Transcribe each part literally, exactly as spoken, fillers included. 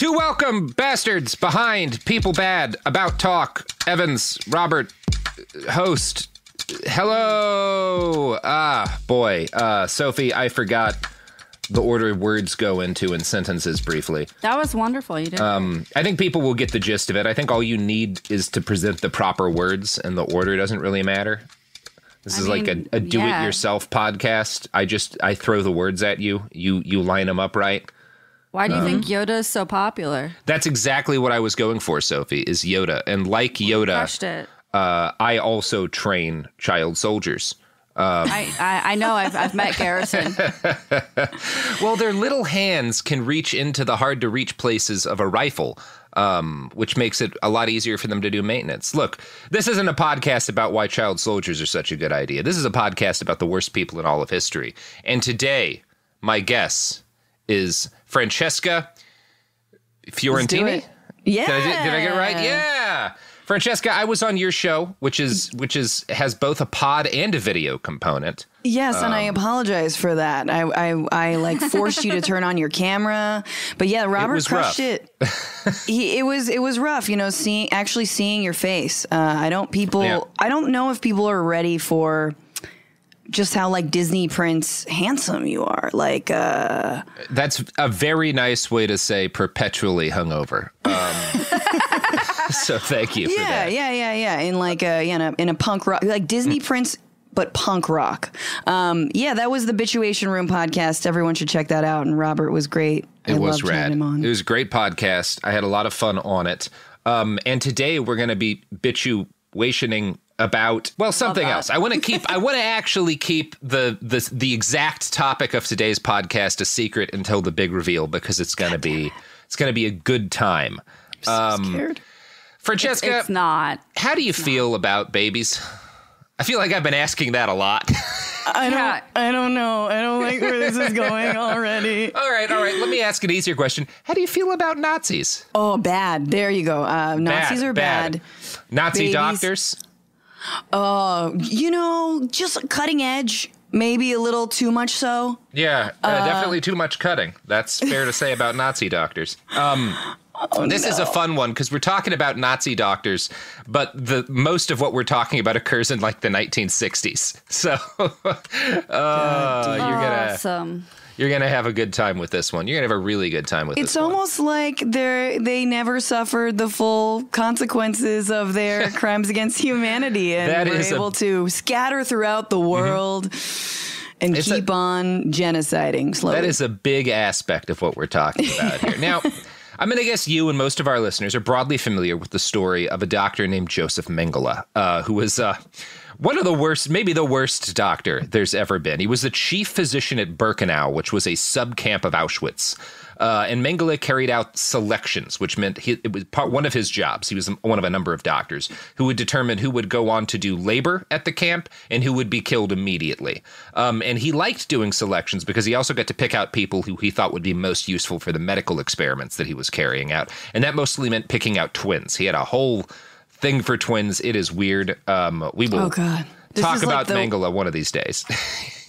To welcome bastards behind People Bad, About Talk, Evans, Robert, host. Hello. Ah, boy. Uh, Sophie, I forgot the order words go into in sentences briefly. That was wonderful. You did. Um, I think people will get the gist of it. I think all you need is to present the proper words, and the order doesn't really matter. This I is mean, like a, a do-it-yourself yeah. podcast. I just I throw the words at you. You you line them up right. Why do you um, think Yoda is so popular? That's exactly what I was going for, Sophie, is Yoda. And like Yoda, crushed it. Uh, I also train child soldiers. Um, I, I, I know. I've, I've met Garrison. Well, their little hands can reach into the hard-to-reach places of a rifle, um, which makes it a lot easier for them to do maintenance. Look, this isn't a podcast about why child soldiers are such a good idea. This is a podcast about the worst people in all of history. And today, my guess is Francesca Fiorentini? Yeah. Did I, did I get it right? Yeah. Francesca, I was on your show, which is which is has both a pod and a video component. Yes, um, and I apologize for that. I I, I like forced you to turn on your camera, but yeah, Robert it was crushed rough. it. he, it was it was rough, you know. Seeing actually seeing your face, uh, I don't people. Yeah. I don't know if people are ready for just how like Disney Prince handsome you are. Like uh, that's a very nice way to say perpetually hungover. Um, so thank you. Yeah, for that. yeah, yeah, yeah. In like a you know in a punk rock like Disney mm. Prince, but punk rock. Um, yeah, that was the Bituation Room podcast. Everyone should check that out. And Robert was great. It I was loved rad. Him on. It was a great podcast. I had a lot of fun on it. Um, and today we're gonna be bituationing about well something else. I want to keep I want to actually keep the, the the exact topic of today's podcast a secret until the big reveal because it's gonna be it's gonna be a good time. I'm so um, scared. Francesca, it's, it's not. How do you it's feel not. about babies? I feel like I've been asking that a lot. I don't. I don't know. I don't like where this is going already. All right, all right. Let me ask an easier question. How do you feel about Nazis? Oh, bad. There you go. Uh, Nazis bad, are bad. bad. Nazi babies. Doctors. Oh, uh, you know, just cutting edge. Maybe a little too much so. Yeah, uh, uh, definitely too much cutting. That's fair to say about Nazi doctors. Um, oh, this no. is a fun one because we're talking about Nazi doctors, but the most of what we're talking about occurs in like the nineteen sixties. So uh, you're gonna awesome. you're gonna have a good time with this one. You're gonna have a really good time with it's this one. It's almost like they they never suffered the full consequences of their crimes against humanity, and that were is able to scatter throughout the world. Mm-hmm. And it's keep a, on genociding slowly. That is a big aspect of what we're talking about here. Now, I'm going to guess you and most of our listeners are broadly familiar with the story of a doctor named Joseph Mengele, uh, who was uh, one of the worst, maybe the worst doctor there's ever been. He was the chief physician at Birkenau, which was a subcamp of Auschwitz. Uh, and Mengele carried out selections, which meant he, it was part, one of his jobs. He was one of a number of doctors who would determine who would go on to do labor at the camp and who would be killed immediately. Um, and he liked doing selections because he also got to pick out people who he thought would be most useful for the medical experiments that he was carrying out. And that mostly meant picking out twins. He had a whole thing for twins. It is weird. Um, we will oh God. talk about like the Mengele one of these days.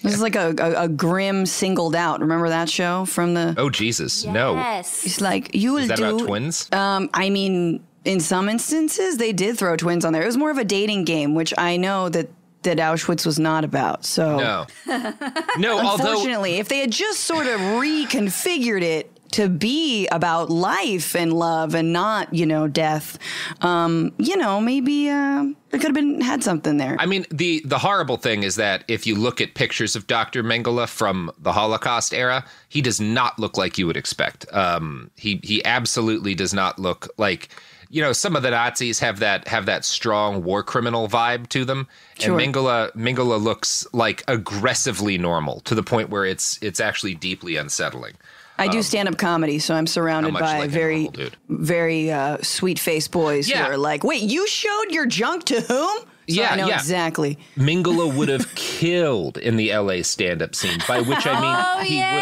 This is like a, a, a grim Singled Out. Remember that show from the? Oh, Jesus. Yes. No. It's like you will do. Is that do, about twins? Um, I mean, in some instances, they did throw twins on there. It was more of a dating game, which I know that that Auschwitz was not about. So no, no. Unfortunately, although, if they had just sort of reconfigured it to be about life and love and not, you know, death, um, you know, maybe uh, it could have been had something there. I mean, the the horrible thing is that if you look at pictures of Doctor Mengele from the Holocaust era, he does not look like you would expect. Um, he he absolutely does not look like, you know, some of the Nazis have that have that strong war criminal vibe to them. Sure. And Mengele Mengele looks like aggressively normal to the point where it's it's actually deeply unsettling. I do stand-up comedy, so I'm surrounded by like very, normal, very uh, sweet-faced boys yeah. who are like, wait, you showed your junk to whom? So yeah, I know yeah. exactly. Mengele would have killed in the L A stand-up scene, by which I mean oh, he yeah.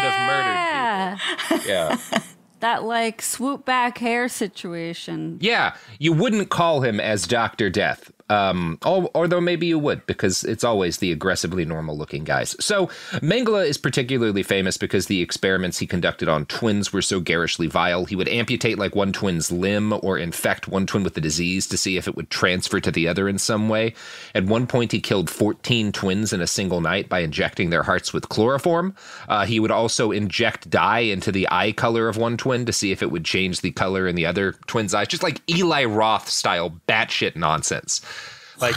would have murdered people. Yeah. That, like, swoop-back hair situation. Yeah, you wouldn't call him as Doctor Death. Um, although maybe you would, because it's always the aggressively normal-looking guys. So Mengele is particularly famous because the experiments he conducted on twins were so garishly vile. He would amputate, like, one twin's limb or infect one twin with the disease to see if it would transfer to the other in some way. At one point, he killed fourteen twins in a single night by injecting their hearts with chloroform. Uh, he would also inject dye into the eye color of one twin to see if it would change the color in the other twin's eyes. Just like Eli Roth-style batshit nonsense. Like,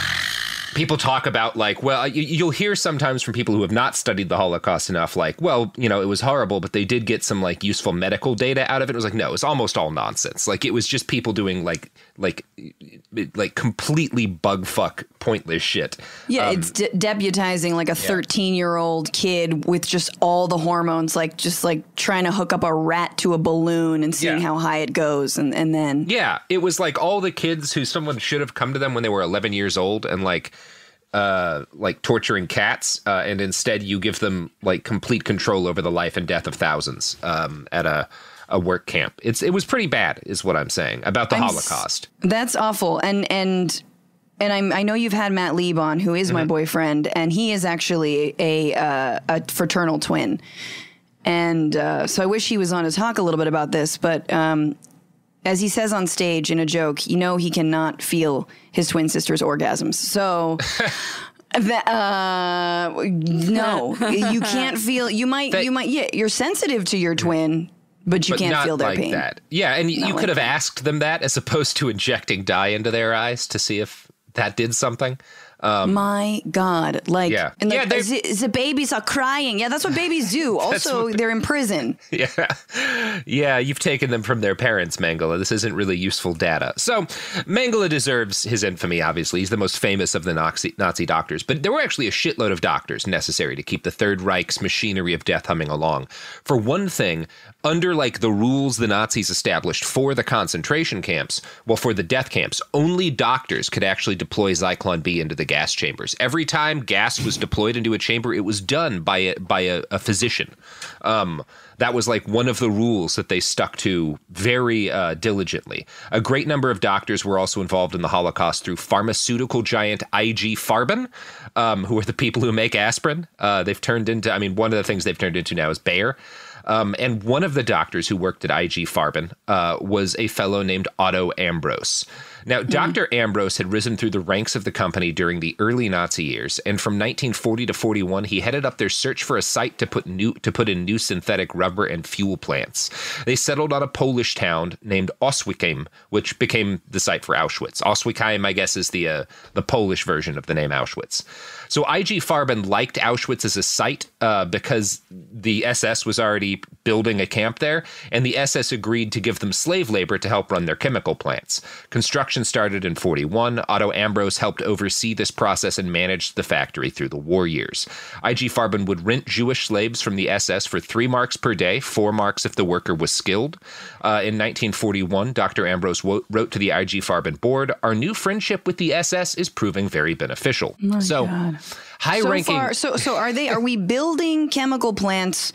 people talk about, like, well, you, you'll hear sometimes from people who have not studied the Holocaust enough, like, well, you know, it was horrible, but they did get some, like, useful medical data out of it. It was like, no, it's almost all nonsense. Like, it was just people doing, like, like, like completely bugfuck, pointless shit. Yeah, um, it's de deputizing, like, a thirteen-year-old yeah. kid with just all the hormones, like, just, like, trying to hook up a rat to a balloon and seeing yeah. how high it goes, and, and then... Yeah, it was, like, all the kids who someone should have come to them when they were eleven years old and, like... Uh, like torturing cats, uh, and instead you give them like complete control over the life and death of thousands um, at a, a work camp. It's it was pretty bad, is what I'm saying about the I'm Holocaust. That's awful, and and and I'm, I know you've had Matt Lieb on, who is mm-hmm. my boyfriend, and he is actually a uh, a fraternal twin, and uh, so I wish he was on to talk a little bit about this, but. Um, As he says on stage in a joke, you know he cannot feel his twin sister's orgasms. So, that, uh, no, you can't feel. You might, that, you might, yeah, you're sensitive to your twin, but you but can't not feel their like pain. That. Yeah, and not you could like have that. asked them that as opposed to injecting dye into their eyes to see if that did something. Um, My God, like, yeah. and like yeah, the, the babies are crying. Yeah, that's what babies do. Also, they're in prison. Yeah. Yeah, you've taken them from their parents, Mengele. This isn't really useful data. So Mengele deserves his infamy, obviously. He's the most famous of the Nazi, Nazi doctors. But there were actually a shitload of doctors necessary to keep the Third Reich's machinery of death humming along. For one thing, under like the rules the Nazis established for the concentration camps, well, for the death camps, only doctors could actually deploy Zyklon B into the gas chambers. Every time gas was deployed into a chamber, it was done by a, by a, a physician. Um, that was like one of the rules that they stuck to very uh, diligently. A great number of doctors were also involved in the Holocaust through pharmaceutical giant I G Farben, um, who are the people who make aspirin. Uh, they've turned into, I mean, one of the things they've turned into now is Bayer. Um, and one of the doctors who worked at I G Farben uh, was a fellow named Otto Ambros. Now, mm-hmm. Doctor Ambros had risen through the ranks of the company during the early Nazi years, and from nineteen forty to forty-one, he headed up their search for a site to put new to put in new synthetic rubber and fuel plants. They settled on a Polish town named Oswiecim, which became the site for Auschwitz. Oswiecim, I guess, is the uh, the Polish version of the name Auschwitz. So I G Farben liked Auschwitz as a site uh, because the S S was already building a camp there, and the S S agreed to give them slave labor to help run their chemical plants. Construction started in forty-one. Otto Ambros helped oversee this process and managed the factory through the war years. I G Farben would rent Jewish slaves from the S S for three marks per day, four marks if the worker was skilled. Uh, in nineteen forty-one, Doctor Ambros wrote to the I G Farben board, "Our new friendship with the S S is proving very beneficial." Oh my so. God. High so ranking. Far, so, so are they? Are we building chemical plants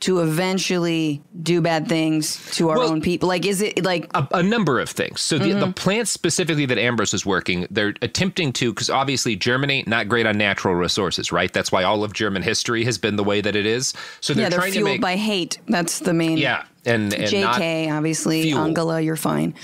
to eventually do bad things to our well, own people? Like, is it like a, a number of things? So mm-hmm. the, the plants specifically that Ambros is working, they're attempting to, because obviously Germany, not great on natural resources, right? That's why all of German history has been the way that it is. So they're, yeah, they're trying fueled to make, by hate. That's the main. Yeah, and, and J K, obviously, fuel. Angela, you're fine.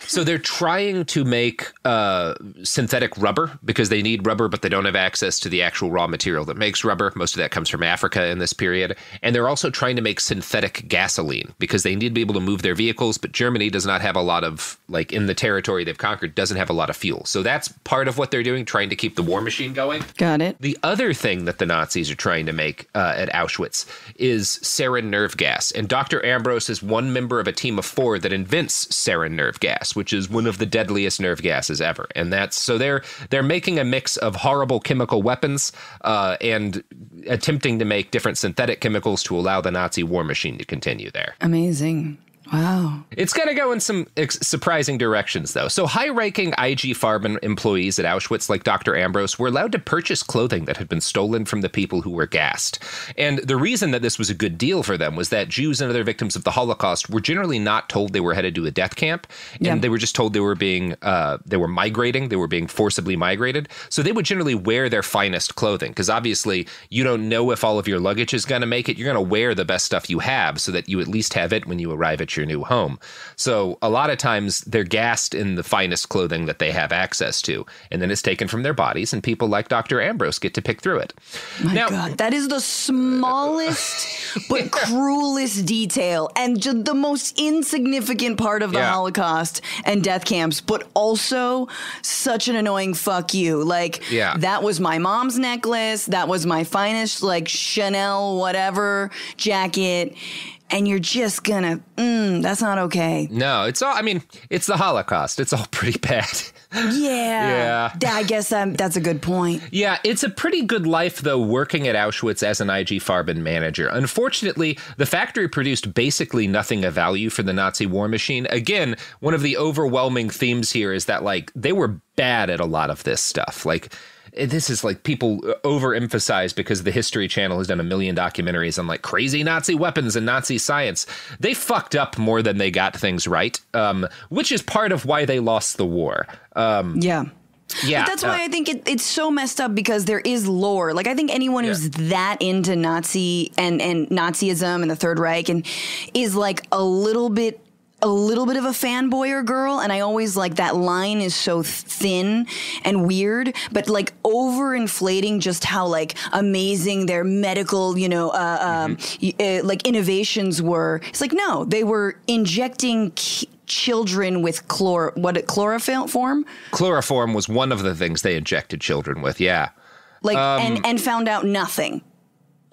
So they're trying to make uh, synthetic rubber because they need rubber, but they don't have access to the actual raw material that makes rubber. Most of that comes from Africa in this period. And they're also trying to make synthetic gasoline because they need to be able to move their vehicles. But Germany does not have a lot of, like, in the territory they've conquered, doesn't have a lot of fuel. So that's part of what they're doing, trying to keep the war machine going. Got it. The other thing that the Nazis are trying to make uh, at Auschwitz is sarin nerve gas. And Doctor Ambros is one member of a team of four that invents sarin nerve gas, which is one of the deadliest nerve gases ever. And that's so they're they're making a mix of horrible chemical weapons uh, and attempting to make different synthetic chemicals to allow the Nazi war machine to continue there. Amazing. Wow. It's going to go in some ex surprising directions, though. So high-ranking I G Farben employees at Auschwitz, like Doctor Ambros, were allowed to purchase clothing that had been stolen from the people who were gassed. And the reason that this was a good deal for them was that Jews and other victims of the Holocaust were generally not told they were headed to a death camp, and yeah. they were just told they were being, uh, they were migrating, they were being forcibly migrated. So they would generally wear their finest clothing, because obviously you don't know if all of your luggage is going to make it. You're going to wear the best stuff you have so that you at least have it when you arrive at your new home. So a lot of times they're gassed in the finest clothing that they have access to, and then it's taken from their bodies, and people like Doctor Ambros get to pick through it. My now, God, that is the smallest but yeah. cruelest detail and just the most insignificant part of the yeah. Holocaust and death camps, but also such an annoying fuck you. Like, yeah. that was my mom's necklace, that was my finest, like, Chanel whatever jacket. And you're just gonna, mm, that's not okay. No, it's all, I mean, it's the Holocaust. It's all pretty bad. Yeah. Yeah. I guess um, that's a good point. Yeah, it's a pretty good life, though, working at Auschwitz as an I G Farben manager. Unfortunately, the factory produced basically nothing of value for the Nazi war machine. Again, one of the overwhelming themes here is that, like, they were bad at a lot of this stuff. Like, this is like people overemphasize because the History Channel has done a million documentaries on like crazy Nazi weapons and Nazi science. They fucked up more than they got things right, um, which is part of why they lost the war. Um, yeah. Yeah, but that's why uh, I think it, it's so messed up, because there is lore. Like, I think anyone yeah. who's that into Nazi and, and Nazism and the Third Reich and is like a little bit a little bit of a fanboy or girl, and I always like that line is so thin and weird, but like overinflating just how like amazing their medical, you know, uh, mm-hmm. um, uh, like innovations were. It's like, no, they were injecting children with chlor what chloroform. Chloroform was one of the things they injected children with. Yeah, like um, and and found out nothing.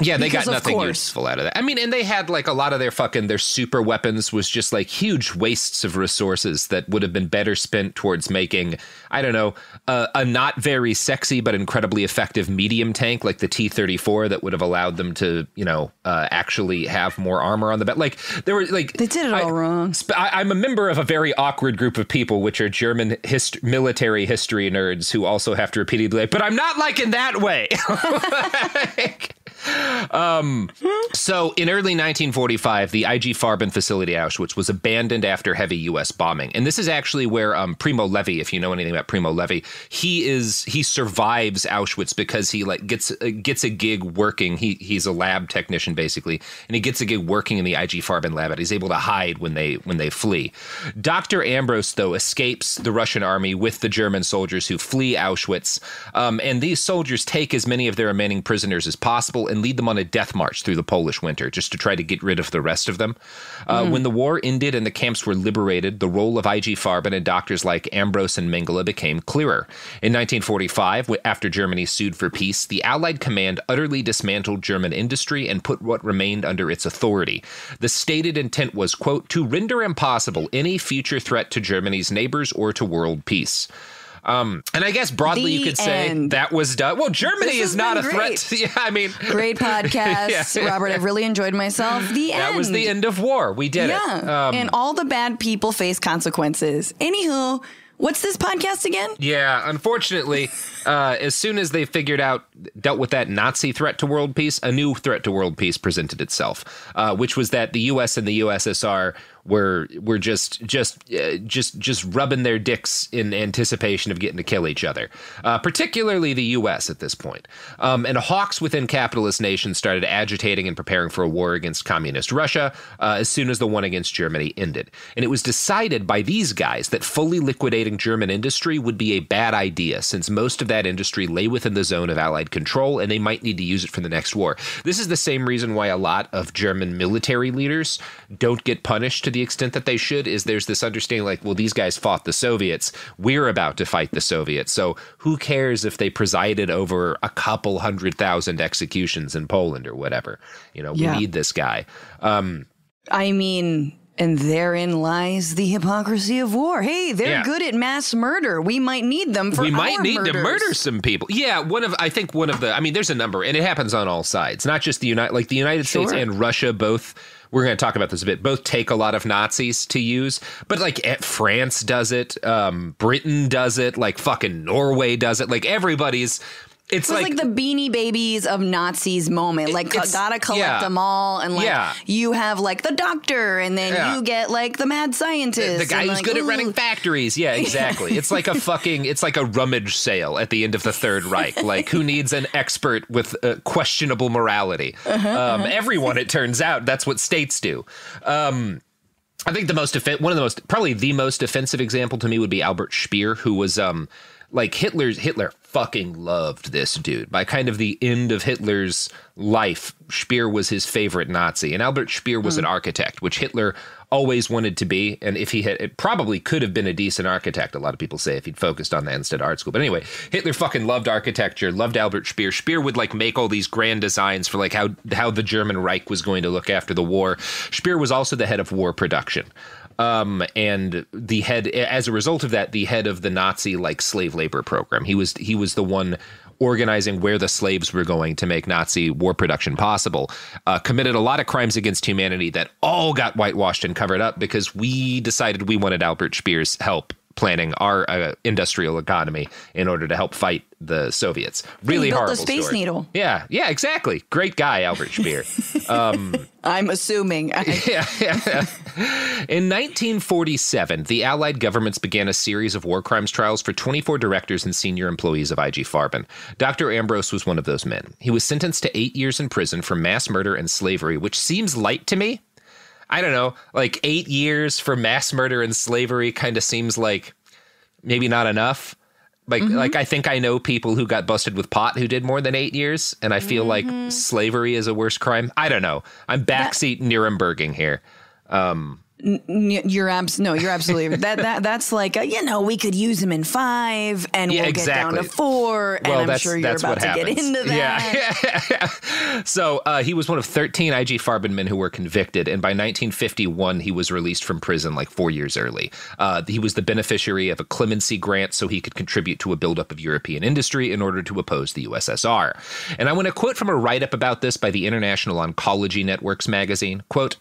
Yeah, they because got nothing useful out of that. I mean, and they had like a lot of their fucking their super weapons was just like huge wastes of resources that would have been better spent towards making, I don't know, uh, a not very sexy but incredibly effective medium tank like the T thirty-four that would have allowed them to, you know, uh, actually have more armor on the back. Like there were like they did it I, all wrong. I, I'm a member of a very awkward group of people, which are German hist military history nerds who also have to repeatedly like, but I'm not like in that way. like, Um, so in early nineteen forty-five, the I G Farben facility at Auschwitz was abandoned after heavy U S bombing. And this is actually where um, Primo Levi, if you know anything about Primo Levi, he is he survives Auschwitz because he like gets uh, gets a gig working. He he's a lab technician, basically, and he gets a gig working in the I G Farben lab. And he's able to hide when they when they flee. Doctor Ambros, though, escapes the Russian army with the German soldiers who flee Auschwitz. Um, and these soldiers take as many of their remaining prisoners as possible and lead them on a death march through the Polish winter just to try to get rid of the rest of them. Uh, mm. When the war ended and the camps were liberated, the role of I G Farben and doctors like Ambros and Mengele became clearer. In nineteen forty-five, after Germany sued for peace, the Allied command utterly dismantled German industry and put what remained under its authority. The stated intent was, quote, to render impossible any future threat to Germany's neighbors or to world peace. Um, and I guess broadly the you could say end. that was done. Well, Germany is not a great. threat. Yeah, I mean, great podcast, yeah. Robert. I've really enjoyed myself. The that end. That was the end of war. We did yeah. it. Um, and all the bad people face consequences. Anywho, what's this podcast again? Yeah, unfortunately, uh, as soon as they figured out, dealt with that Nazi threat to world peace, a new threat to world peace presented itself, uh, which was that the U S and the U S S R were were just just uh, just just rubbing their dicks in anticipation of getting to kill each other, uh, particularly the U S at this point. Um, and hawks within capitalist nations started agitating and preparing for a war against communist Russia uh, as soon as the one against Germany ended. And it was decided by these guys that fully liquidating German industry would be a bad idea, since most of that industry lay within the zone of Allied control and they might need to use it for the next war. This is the same reason why a lot of German military leaders don't get punished to the extent that they should, is there's this understanding like, well, these guys fought the Soviets. We're about to fight the Soviets. So who cares if they presided over a couple hundred thousand executions in Poland or whatever? You know, yeah. we need this guy. Um, I mean... And therein lies the hypocrisy of war. Hey, they're yeah. good at mass murder. We might need them for we our might need murders. to murder some people. Yeah, one of I think one of the I mean, there's a number, and it happens on all sides, not just the United like the United sure. States and Russia both we're going to talk about this a bit, both take a lot of Nazis to use, but like France does it, um, Britain does it, like fucking Norway does it, like everybody's. It's it was like, like the Beanie Babies of Nazis moment. Like, gotta collect yeah, them all. And, like, yeah. you have, like, the doctor. And then yeah. you get, like, the mad scientist. The, the guy who's like, good ooh. at running factories. Yeah, exactly. It's like a fucking, it's like a rummage sale at the end of the Third Reich. Like, who needs an expert with uh, questionable morality? Uh-huh, um, uh-huh. Everyone, it turns out, that's what states do. Um I think the most, one of the most, probably the most offensive example to me would be Albert Speer, who was, um, like, Hitler's, Hitler fucking loved this dude. By kind of the end of Hitler's life, Speer was his favorite Nazi. And Albert Speer was mm. an architect, which Hitler always wanted to be. And if he had, it probably could have been a decent architect, a lot of people say, if he'd focused on that instead of art school. But anyway, Hitler fucking loved architecture, loved Albert Speer. Speer would like make all these grand designs for like how, how the German Reich was going to look after the war. Speer was also the head of war production. Um, and the head, as a result of that, the head of the Nazi like slave labor program. He was he was the one organizing where the slaves were going to make Nazi war production possible, uh, committed a lot of crimes against humanity that all got whitewashed and covered up because we decided we wanted Albert Speer's help planning our uh, industrial economy in order to help fight the Soviets. Really horrible story. He built the Space Needle. Yeah, yeah, exactly. Great guy, Albert Speer. Um, I'm assuming. yeah, yeah, yeah. In nineteen forty-seven, the Allied governments began a series of war crimes trials for twenty-four directors and senior employees of I G Farben. Doctor Ambros was one of those men. He was sentenced to eight years in prison for mass murder and slavery, which seems light to me. I don't know, like eight years for mass murder and slavery kind of seems like maybe not enough. Like, mm-hmm. like I think I know people who got busted with pot who did more than eight years. And I feel mm-hmm. like slavery is a worse crime. I don't know. I'm backseat that- Nuremberging here. Um You're abs- no, you're absolutely that that that's like a, you know we could use him in five and yeah, we'll exactly. get down to four well, and I'm sure you're about to happens. get into that. Yeah. yeah. So uh, he was one of thirteen I G Farben men who were convicted, and by nineteen fifty-one he was released from prison like four years early. Uh, he was the beneficiary of a clemency grant, so he could contribute to a buildup of European industry in order to oppose the U S S R. And I want to quote from a write-up about this by the International Oncology Networks magazine. Quote.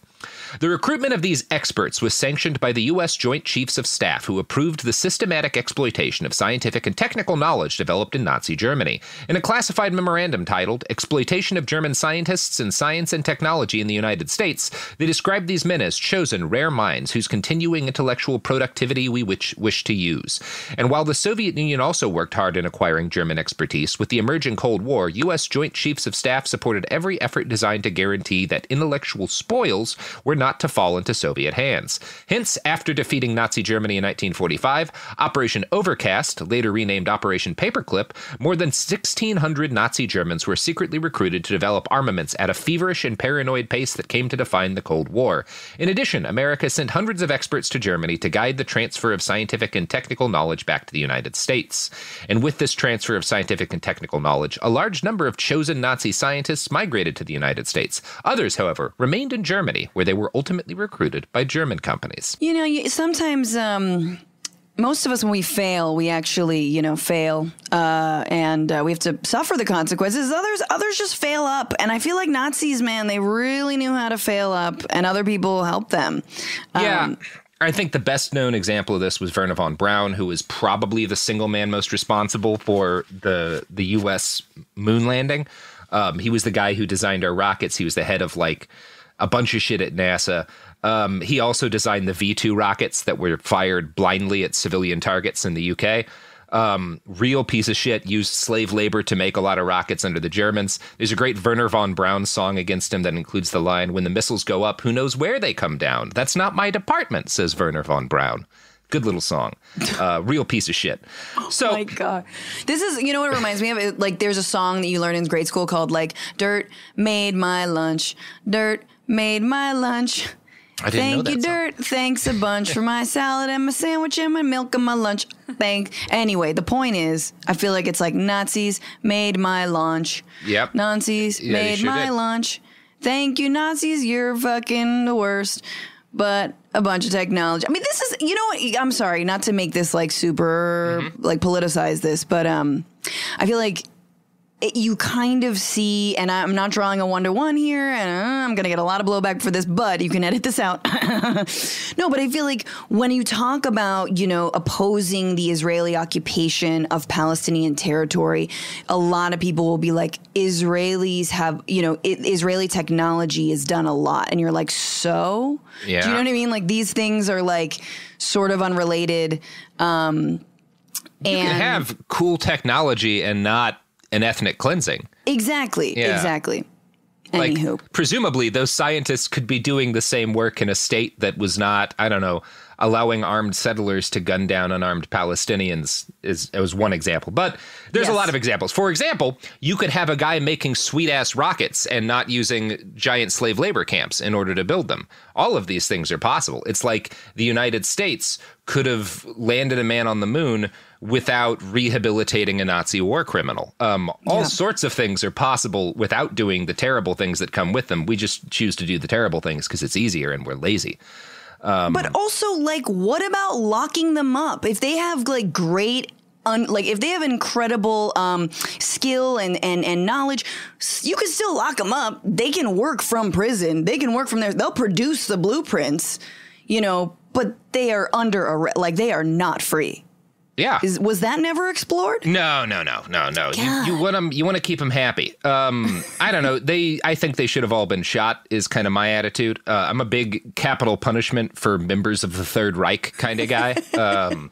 The recruitment of these experts was sanctioned by the U S Joint Chiefs of Staff, who approved the systematic exploitation of scientific and technical knowledge developed in Nazi Germany. In a classified memorandum titled Exploitation of German Scientists in Science and Technology in the United States, they described these men as chosen, rare minds whose continuing intellectual productivity we wish, wish to use. And while the Soviet Union also worked hard in acquiring German expertise, with the emerging Cold War, U S Joint Chiefs of Staff supported every effort designed to guarantee that intellectual spoils were not to fall into Soviet hands. Hence, after defeating Nazi Germany in nineteen forty-five, Operation Overcast, later renamed Operation Paperclip, more than sixteen hundred Nazi Germans were secretly recruited to develop armaments at a feverish and paranoid pace that came to define the Cold War. In addition, America sent hundreds of experts to Germany to guide the transfer of scientific and technical knowledge back to the United States. And with this transfer of scientific and technical knowledge, a large number of chosen Nazi scientists migrated to the United States. Others, however, remained in Germany, where they were ultimately recruited by German companies. You know, you, sometimes um, most of us, when we fail, we actually, you know, fail uh, and uh, we have to suffer the consequences. Others, others just fail up. And I feel like Nazis, man, they really knew how to fail up and other people helped them. Um, yeah. I think the best known example of this was Wernher von Braun, who was probably the single man most responsible for the, the U S moon landing. Um, he was the guy who designed our rockets. He was the head of like a bunch of shit at NASA. Um, he also designed the V two rockets that were fired blindly at civilian targets in the U K. Um, real piece of shit, used slave labor to make a lot of rockets under the Germans. There's a great Wernher von Braun song against him that includes the line, "When the missiles go up, who knows where they come down? That's not my department," says Wernher von Braun. Good little song. Uh, real piece of shit. So, oh my God. This is, you know what it reminds me of? It, like, there's a song that you learn in grade school called, like, Dirt Made My Lunch. Dirt Made My Lunch. I didn't Thank know that you, song. Dirt. Thanks a bunch for my salad and my sandwich and my milk and my lunch. Thanks. Anyway, the point is, I feel like it's like Nazis made my lunch. Yep. Nazis yeah, made sure my did. lunch. Thank you, Nazis. You're fucking the worst. But a bunch of technology. I mean, this is, you know what? I'm sorry not to make this like super, mm-hmm. like politicize this, but um, I feel like it, you kind of see, and I'm not drawing a one-to-one here, and I'm going to get a lot of blowback for this, but you can edit this out. No, but I feel like when you talk about, you know, opposing the Israeli occupation of Palestinian territory, a lot of people will be like, Israelis have, you know, I Israeli technology has done a lot. And you're like, so? Yeah. Do you know what I mean? Like, these things are like sort of unrelated. Um, you and can have cool technology and not an ethnic cleansing. Exactly. Yeah. Exactly. Like, anywho, presumably those scientists could be doing the same work in a state that was not, I don't know, allowing armed settlers to gun down unarmed Palestinians is, is one example. But there's yes. a lot of examples. For example, you could have a guy making sweet ass rockets and not using giant slave labor camps in order to build them. All of these things are possible. It's like the United States could have landed a man on the moon without rehabilitating a Nazi war criminal. Um, all yeah. sorts of things are possible without doing the terrible things that come with them. We just choose to do the terrible things because it's easier and we're lazy. Um, but also, like, what about locking them up? If they have, like, great, un like, if they have incredible um, skill and, and, and knowledge, you can still lock them up. They can work from prison. They can work from there. They'll produce the blueprints, you know, but they are under arrest. Like, they are not free. Yeah. Is, was that never explored? No, no, no, no, no. You, you want them, you want to keep them happy. Um, I don't know. They, I think they should have all been shot is kind of my attitude. Uh, I'm a big capital punishment for members of the Third Reich kind of guy. um,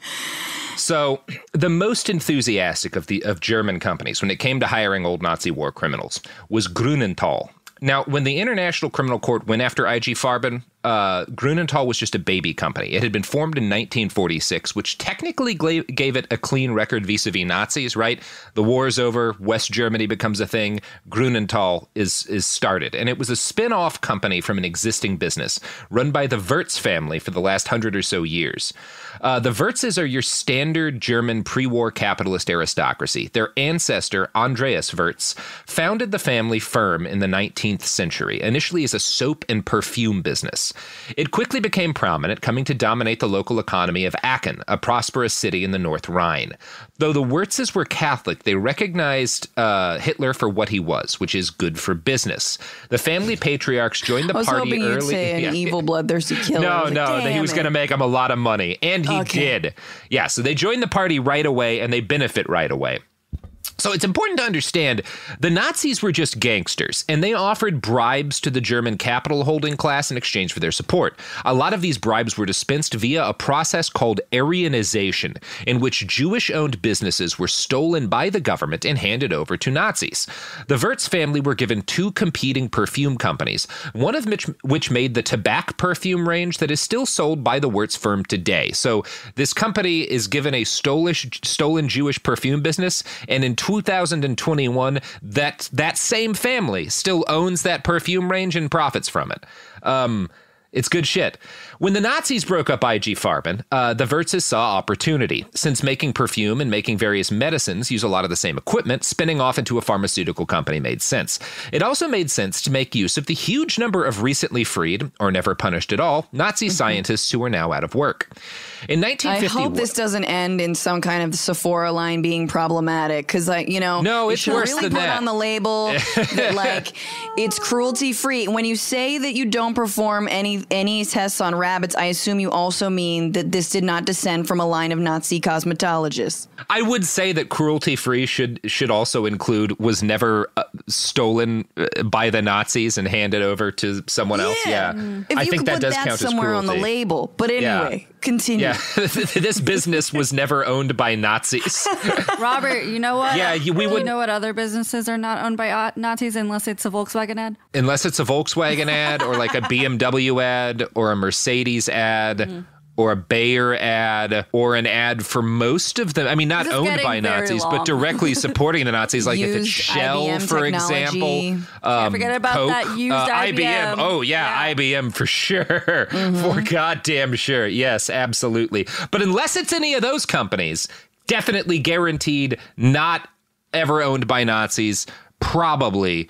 so the most enthusiastic of the of German companies when it came to hiring old Nazi war criminals was Grunenthal. Now, when the International Criminal Court went after I G Farben, uh, Grunenthal was just a baby company. It had been formed in nineteen forty-six, which technically gave it a clean record vis-a-vis Nazis, right? The war is over. West Germany becomes a thing. Grunenthal is, is started. And it was a spin-off company from an existing business run by the Wirtz family for the last hundred or so years. Uh, the Wirtzes are your standard German pre-war capitalist aristocracy. Their ancestor, Andreas Wirtz, founded the family firm in the nineteenth century, initially as a soap and perfume business. It quickly became prominent, coming to dominate the local economy of Aachen, a prosperous city in the North Rhine. Though the Wirtzes were Catholic, they recognized uh, Hitler for what he was, which is good for business. The family patriarchs joined the party early. I was hoping you'd say an evil bloodthirsty killer. No, no, he was going to make them a lot of money. And And he okay. did. Yeah, so they joined the party right away and they benefit right away. So it's important to understand the Nazis were just gangsters, and they offered bribes to the German capital holding class in exchange for their support. A lot of these bribes were dispensed via a process called Aryanization, in which Jewish-owned businesses were stolen by the government and handed over to Nazis. The Wirtz family were given two competing perfume companies, one of which, which made the tobacco perfume range that is still sold by the Wirtz firm today. So this company is given a stolish, stolen Jewish perfume business, and in two thousand twenty-one, that that same family still owns that perfume range and profits from it. Um, it's good shit. When the Nazis broke up I G Farben, uh, the Wirtzes saw opportunity, since making perfume and making various medicines use a lot of the same equipment. Spinning off into a pharmaceutical company made sense. It also made sense to make use of the huge number of recently freed, or never punished at all, Nazi mm-hmm. scientists who are now out of work. In nineteen fifty-one, I hope this doesn't end in some kind of Sephora line being problematic, because, like, you know, no, it's you worse really than put that. On the label that, like, it's cruelty free. When you say that you don't perform any any tests on rabbits, I assume you also mean that this did not descend from a line of Nazi cosmetologists. I would say that cruelty-free should should also include was never uh, stolen by the Nazis and handed over to someone yeah. else. Yeah, if I you think could that put does that count somewhere as on the label. But anyway, yeah. continue. Yeah, this business was never owned by Nazis. Robert, you know what? Yeah, you, we would. You know what other businesses are not owned by Nazis unless it's a Volkswagen ad? Unless it's a Volkswagen ad or like a B M W ad. Ad or a Mercedes ad mm. or a Bayer ad or an ad for most of them. I mean, not owned by Nazis, long. but directly supporting the Nazis. Like used if it's Shell, I B M for technology. example. Um, Can't forget about Coke, that used uh, I B M. I B M. Oh, yeah, yeah, I B M for sure. Mm-hmm. For goddamn sure. Yes, absolutely. But unless it's any of those companies, definitely guaranteed not ever owned by Nazis, probably.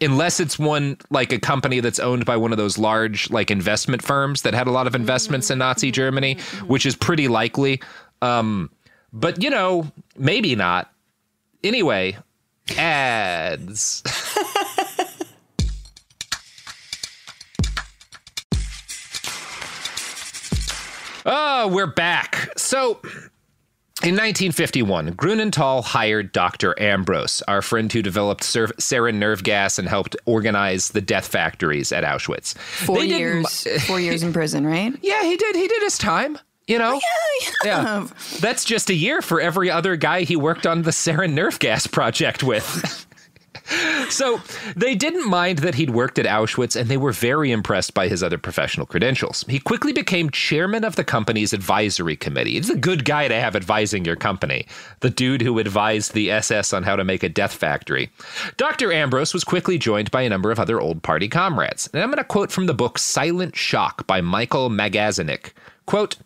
Unless it's one like a company that's owned by one of those large like investment firms that had a lot of investments in Nazi Germany, which is pretty likely. Um, but, you know, maybe not. Anyway, Ads. Oh, we're back. So, in nineteen fifty-one, Grunenthal hired Doctor Ambros, our friend who developed sarin nerve gas and helped organize the death factories at Auschwitz. Four they years, did, four years in prison, right? Yeah, he did. He did his time. You know, yeah, yeah. yeah, that's just a year for every other guy he worked on the sarin nerve gas project with. So they didn't mind that he'd worked at Auschwitz, and they were very impressed by his other professional credentials. He quickly became chairman of the company's advisory committee. It's a good guy to have advising your company, the dude who advised the S S on how to make a death factory. Doctor Ambros was quickly joined by a number of other old party comrades. And I'm going to quote from the book Silent Shock by Michael Magazanik. Quote,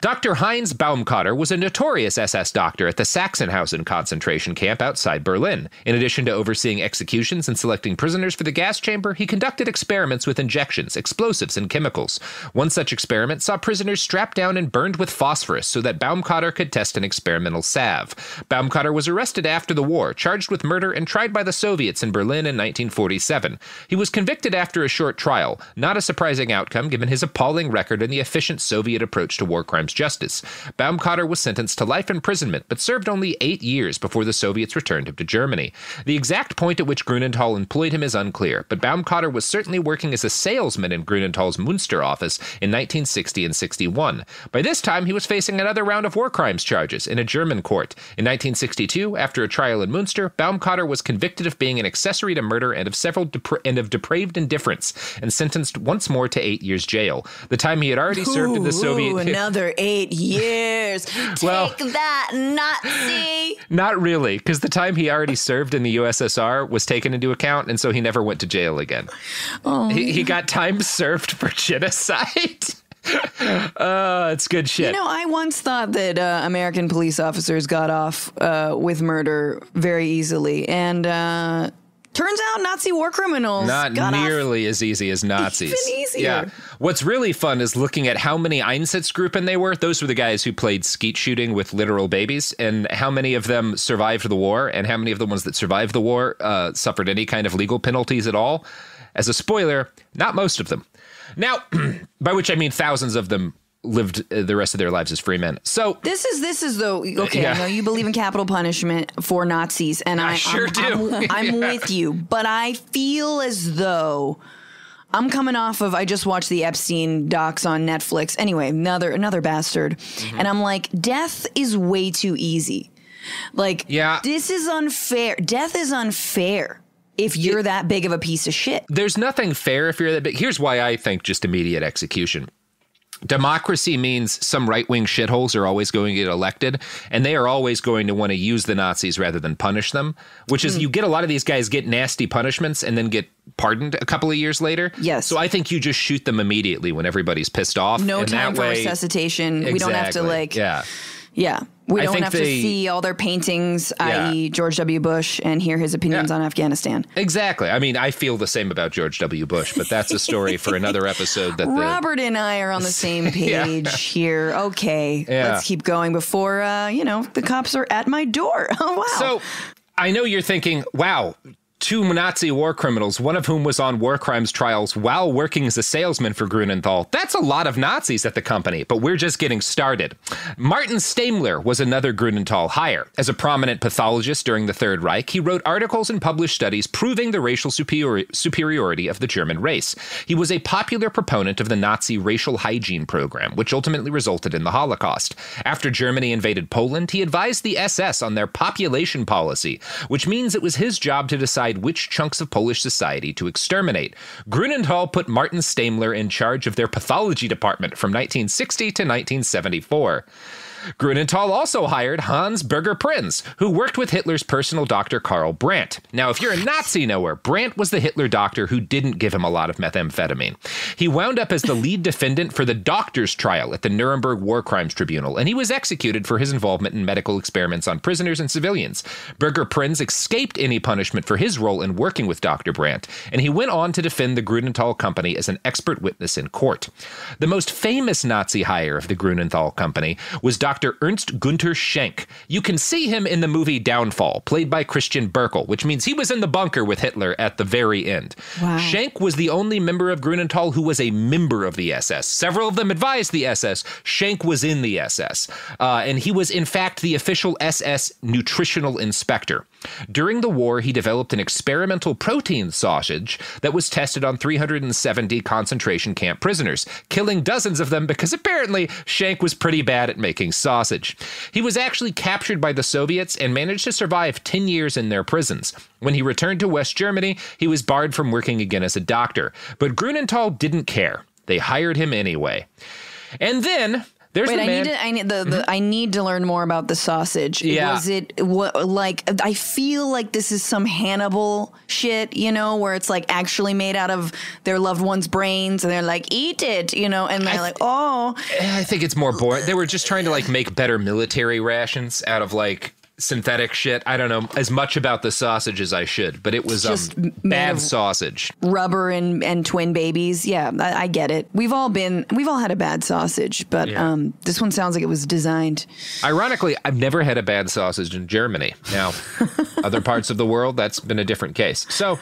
Doctor Heinz Baumkotter was a notorious S S doctor at the Sachsenhausen concentration camp outside Berlin. In addition to overseeing executions and selecting prisoners for the gas chamber, he conducted experiments with injections, explosives, and chemicals. One such experiment saw prisoners strapped down and burned with phosphorus so that Baumkotter could test an experimental salve. Baumkotter was arrested after the war, charged with murder, and tried by the Soviets in Berlin in nineteen forty-seven. He was convicted after a short trial, not a surprising outcome given his appalling record and the efficient Soviet approach to war crimes justice. Baumkotter was sentenced to life imprisonment, but served only eight years before the Soviets returned him to Germany. The exact point at which Grunenthal employed him is unclear, but Baumkotter was certainly working as a salesman in Grunenthal's Münster office in nineteen sixty and sixty-one. By this time, he was facing another round of war crimes charges in a German court. In nineteen sixty-two, after a trial in Münster, Baumkotter was convicted of being an accessory to murder and of several depra and of depraved indifference, and sentenced once more to eight years jail. The time he had already ooh, served in the Soviet... Ooh, another eight. Eight years. Take well, that, Nazi. Not really, because the time he already served in the U S S R was taken into account, and so he never went to jail again. Oh. He, he got time served for genocide. uh, it's good shit. You know, I once thought that uh, American police officers got off uh, with murder very easily, and uh, turns out Nazi war criminals not got nearly off as easy as Nazis. Even easier. Yeah. What's really fun is looking at how many Einsatzgruppen they were. Those were the guys who played skeet shooting with literal babies, and how many of them survived the war, and how many of the ones that survived the war uh, suffered any kind of legal penalties at all. As a spoiler, not most of them. Now, by which I mean thousands of them lived the rest of their lives as free men. So this is this is though okay. Yeah. I know you believe in capital punishment for Nazis, and I, I sure I'm, do. I'm, I'm yeah. with you, but I feel as though. I'm coming off of, I just watched the Epstein docs on Netflix. Anyway, another another bastard. Mm-hmm. And I'm like, death is way too easy. Like, yeah. This is unfair. Death is unfair if you're it, that big of a piece of shit. There's nothing fair if you're that big. Here's why I think just immediate execution. Democracy means some right-wing shitholes are always going to get elected, and they are always going to want to use the Nazis rather than punish them, which is mm. you get a lot of these guys get nasty punishments and then get pardoned a couple of years later. Yes. So I think you just shoot them immediately when everybody's pissed off. No and time that for way, resuscitation. Exactly. We don't have to like... Yeah. Yeah. We I don't have they, to see all their paintings, yeah. that is. George W. Bush, and hear his opinions yeah. on Afghanistan. Exactly. I mean, I feel the same about George W. Bush, but that's a story for another episode. That Robert the, and I are on the same page yeah. here. Okay, yeah. let's keep going before, uh, you know, the cops are at my door. Oh, wow. So I know you're thinking, wow, two Nazi war criminals, one of whom was on war crimes trials while working as a salesman for Grunenthal. That's a lot of Nazis at the company, but we're just getting started. Martin Staemler was another Grunenthal hire. As a prominent pathologist during the Third Reich, he wrote articles and published studies proving the racial superior superiority of the German race. He was a popular proponent of the Nazi racial hygiene program, which ultimately resulted in the Holocaust. After Germany invaded Poland, he advised the S S on their population policy, which means it was his job to decide which chunks of Polish society to exterminate. Grunenthal put Martin Staemler in charge of their pathology department from nineteen sixty to nineteen seventy-four. Grunenthal also hired Hans Berger Prinz, who worked with Hitler's personal doctor Karl Brandt. Now, if you're a Nazi knower, Brandt was the Hitler doctor who didn't give him a lot of methamphetamine. He wound up as the lead defendant for the doctor's trial at the Nuremberg War Crimes Tribunal, and he was executed for his involvement in medical experiments on prisoners and civilians. Berger Prinz escaped any punishment for his role in working with Doctor Brandt, and he went on to defend the Grunenthal Company as an expert witness in court. The most famous Nazi hire of the Grunenthal Company was Doctor Doctor Ernst Gunther Schenk. You can see him in the movie Downfall, played by Christian Berkel, which means he was in the bunker with Hitler at the very end. Wow. Schenk was the only member of Grunenthal who was a member of the S S. Several of them advised the S S. Schenk was in the S S. Uh, and he was, in fact, the official S S nutritional inspector. During the war, he developed an experimental protein sausage that was tested on three hundred seventy concentration camp prisoners, killing dozens of them because apparently Schenk was pretty bad at making sausage. He was actually captured by the Soviets and managed to survive ten years in their prisons. When he returned to West Germany, he was barred from working again as a doctor. But Grunenthal didn't care. They hired him anyway. And then... There's Wait, the man. I need to, I need the, the mm-hmm. I need to learn more about the sausage. Yeah. Was it what, like, I feel like this is some Hannibal shit, you know, where it's like actually made out of their loved one's brains and they're like, eat it, you know, and they're th like, oh. I think it's more boring. They were just trying to like make better military rations out of like synthetic shit. I don't know as much about the sausage as I should, but it was just um, bad sausage. Rubber and, and twin babies. Yeah, I, I get it. We've all been, we've all had a bad sausage, but yeah. um, this one sounds like it was designed. Ironically, I've never had a bad sausage in Germany. Now, other parts of the world, that's been a different case. So,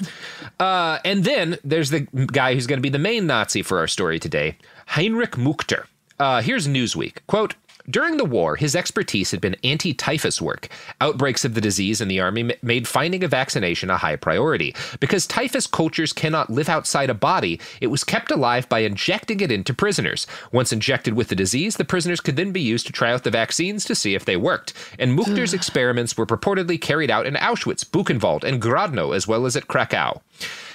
uh, and then there's the guy who's going to be the main Nazi for our story today, Heinrich Mückter. Uh, here's Newsweek. Quote, during the war, his expertise had been anti-typhus work. Outbreaks of the disease in the army made finding a vaccination a high priority. Because typhus cultures cannot live outside a body, it was kept alive by injecting it into prisoners. Once injected with the disease, the prisoners could then be used to try out the vaccines to see if they worked. And Mückter's experiments were purportedly carried out in Auschwitz, Buchenwald, and Grodno, as well as at Krakow.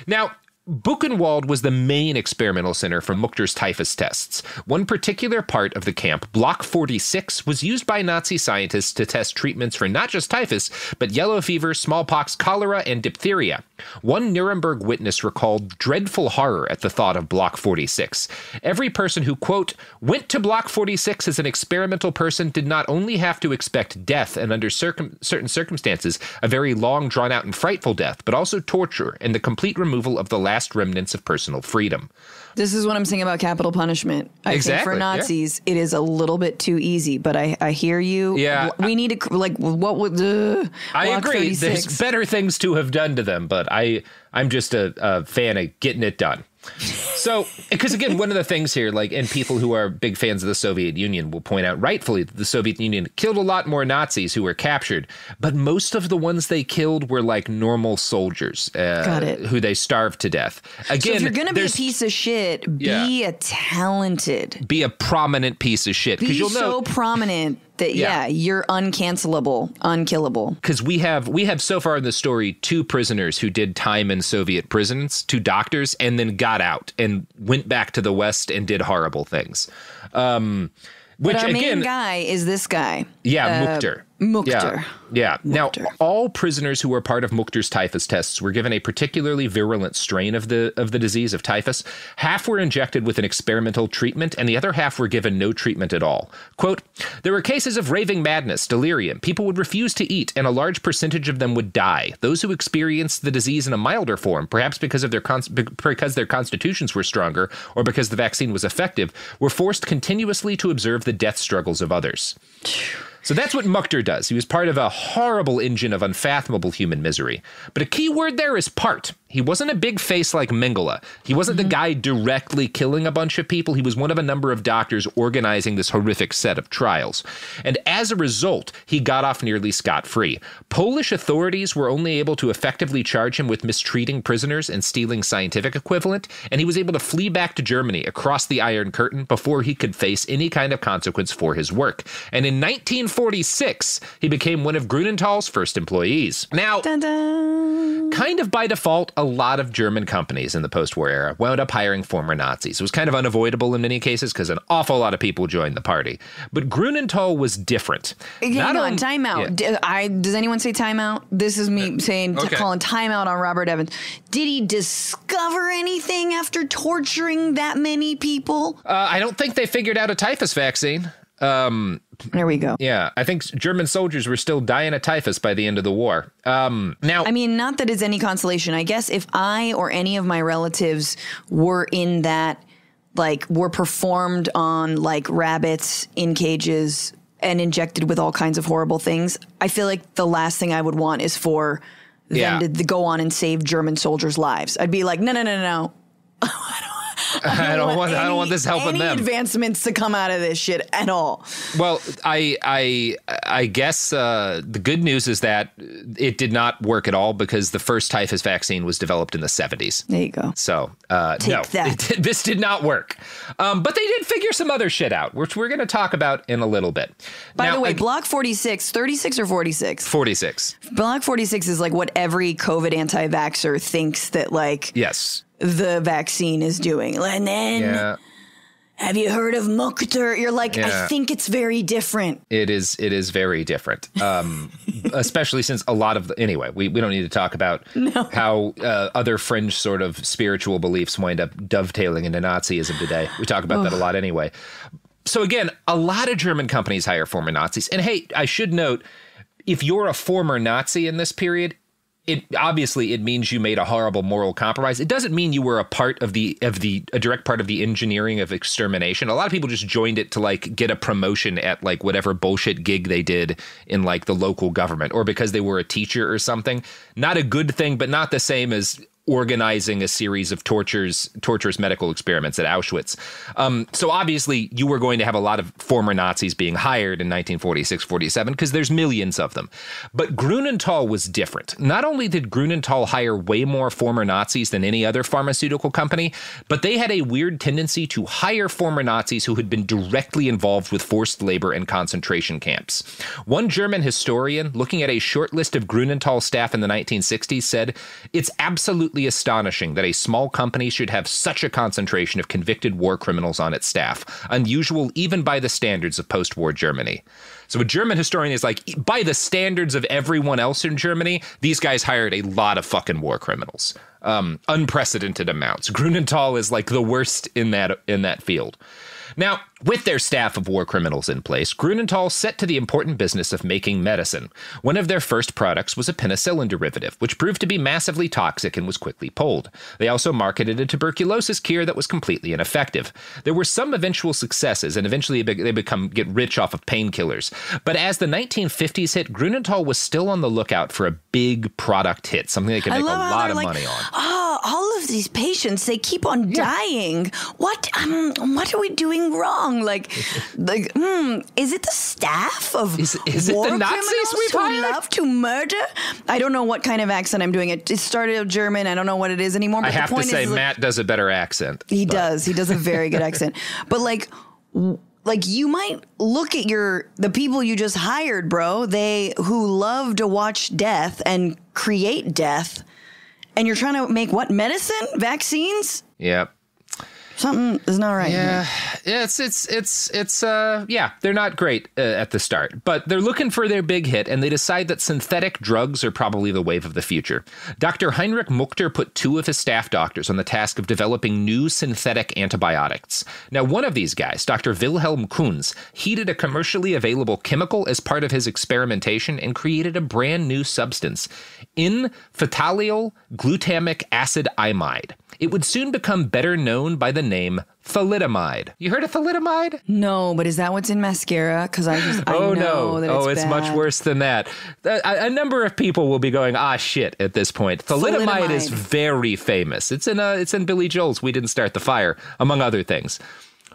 Now, Buchenwald was the main experimental center for Mückter's typhus tests. One particular part of the camp, Block forty-six, was used by Nazi scientists to test treatments for not just typhus, but yellow fever, smallpox, cholera, and diphtheria. One Nuremberg witness recalled dreadful horror at the thought of Block forty-six. Every person who, quote, went to Block forty-six as an experimental person did not only have to expect death and under circum certain circumstances, a very long, drawn-out and frightful death, but also torture and the complete removal of the last remnants of personal freedom. This is what I'm saying about capital punishment. I exactly. think for Nazis, yeah. it is a little bit too easy, but I, I hear you. Yeah. We need to, like, what would, uh, I agree. thirty-six. There's better things to have done to them, but I, I'm just a, a fan of getting it done. So, because again, one of the things here, like, and people who are big fans of the Soviet Union will point out rightfully that the Soviet Union killed a lot more Nazis who were captured, but most of the ones they killed were like normal soldiers uh, Got it. who they starved to death. Again, so if you're going to be a piece of shit, be yeah. a talented. Be a prominent piece of shit. Be you'll so know, prominent. That, yeah. yeah, you're uncancelable, unkillable. Because we have we have so far in the story two prisoners who did time in Soviet prisons, two doctors, and then got out and went back to the West and did horrible things. Um, which but our again, main guy is this guy. Yeah, uh, Mückter. Mückter. Yeah. yeah. Mückter. Now, all prisoners who were part of Mückter's typhus tests were given a particularly virulent strain of the of the disease of typhus. Half were injected with an experimental treatment, and the other half were given no treatment at all. Quote, there were cases of raving madness, delirium. People would refuse to eat, and a large percentage of them would die. Those who experienced the disease in a milder form, perhaps because of their con because their constitutions were stronger or because the vaccine was effective, were forced continuously to observe the death struggles of others. So that's what Mückter does. He was part of a horrible engine of unfathomable human misery. But a key word there is part. He wasn't a big face like Mengele. He wasn't mm-hmm. the guy directly killing a bunch of people. He was one of a number of doctors organizing this horrific set of trials. And as a result, he got off nearly scot-free. Polish authorities were only able to effectively charge him with mistreating prisoners and stealing scientific equivalent, and he was able to flee back to Germany across the Iron Curtain before he could face any kind of consequence for his work. And in nineteen forty-six, he became one of Grunenthal's first employees. Now, dun, dun. kind of by default, a lot of German companies in the post-war era wound up hiring former Nazis. It was kind of unavoidable in many cases because an awful lot of people joined the party. But Grunenthal was different. Hang Not on, on time out. Yeah. I, does anyone say time out? This is me uh, saying, okay. calling time out on Robert Evans. Did he discover anything after torturing that many people? Uh, I don't think they figured out a typhus vaccine. Um, there we go. Yeah, I think German soldiers were still dying of typhus by the end of the war. Um, now, I mean, not that it's any consolation. I guess if I or any of my relatives were in that, like, were performed on like rabbits in cages. and injected with all kinds of horrible things. I feel like the last thing I would want is for them yeah. to go on and save German soldiers' lives. I'd be like, no, no, no, no, no. I don't, I don't want, want any, I don't want this helping them. Advancements to come out of this shit at all. Well, I, I, I guess uh, the good news is that it did not work at all because the first typhus vaccine was developed in the seventies. There you go. So uh, Take no, that. It, this did not work. Um, but they did figure some other shit out, which we're going to talk about in a little bit. By now, the way, I, Block forty-six, thirty-six or forty-six? forty-six. Block forty-six is like what every COVID anti-vaxxer thinks that like. Yes. The vaccine is doing. And then, yeah. have you heard of Mückter? You're like, yeah. I think it's very different. It is. It is very different, um, especially since a lot of the, anyway, we, we don't need to talk about no. how uh, other fringe sort of spiritual beliefs wind up dovetailing into Nazism today. We talk about oh. that a lot anyway. So, again, a lot of German companies hire former Nazis. And, hey, I should note, if you're a former Nazi in this period, It obviously it means you made a horrible moral compromise. It doesn't mean you were a part of the of the a direct part of the engineering of extermination. A lot of people just joined it to like get a promotion at like whatever bullshit gig they did in like the local government or because they were a teacher or something. Not a good thing, but not the same as organizing a series of tortures, torturous medical experiments at Auschwitz. Um, so obviously you were going to have a lot of former Nazis being hired in nineteen forty-six, forty-seven because there's millions of them. But Grunenthal was different. Not only did Grunenthal hire way more former Nazis than any other pharmaceutical company, but they had a weird tendency to hire former Nazis who had been directly involved with forced labor and concentration camps. One German historian looking at a short list of Grunenthal staff in the nineteen sixties said, "It's absolutely astonishing that a small company should have such a concentration of convicted war criminals on its staff, unusual even by the standards of post-war Germany." So a German historian is like, by the standards of everyone else in Germany, these guys hired a lot of fucking war criminals, um, unprecedented amounts. Grunenthal is like the worst in that in that field. Now, with their staff of war criminals in place, Grunenthal set to the important business of making medicine. One of their first products was a penicillin derivative, which proved to be massively toxic and was quickly pulled. They also marketed a tuberculosis cure that was completely ineffective. There were some eventual successes, and eventually they become get rich off of painkillers. But as the nineteen fifties hit, Grunenthal was still on the lookout for a big product hit, something they could make a lot of like, money on. Oh, all of these patients, they keep on yeah. dying. What, um, what are we doing wrong? Like, like, mm, is it the staff of is, is war it the Nazis criminals who hired? Love to murder? I don't know what kind of accent I'm doing. It, it started out German. I don't know what it is anymore. But I have the point to say, is, Matt like, does a better accent. He but. does. He does a very good accent. But like, like you might look at your the people you just hired, bro. They who love to watch death and create death, and you're trying to make what medicine? Vaccines? Yep. Something is not right. Yeah, here. it's it's it's it's uh yeah, they're not great uh, at the start, but they're looking for their big hit, and they decide that synthetic drugs are probably the wave of the future. Doctor Heinrich Mückter put two of his staff doctors on the task of developing new synthetic antibiotics. Now, one of these guys, Doctor Wilhelm Kunz, heated a commercially available chemical as part of his experimentation and created a brand new substance, N-phenylyl glutamic acid imide. It would soon become better known by the name thalidomide. You heard of thalidomide? No, but is that what's in mascara? Because I just I oh, know no. that it's Oh, it's bad. Much worse than that. A, a number of people will be going, ah, shit, at this point. Thalidomide, thalidomide is very famous. It's in, uh, it's in Billy Joel's We Didn't Start the Fire, among other things.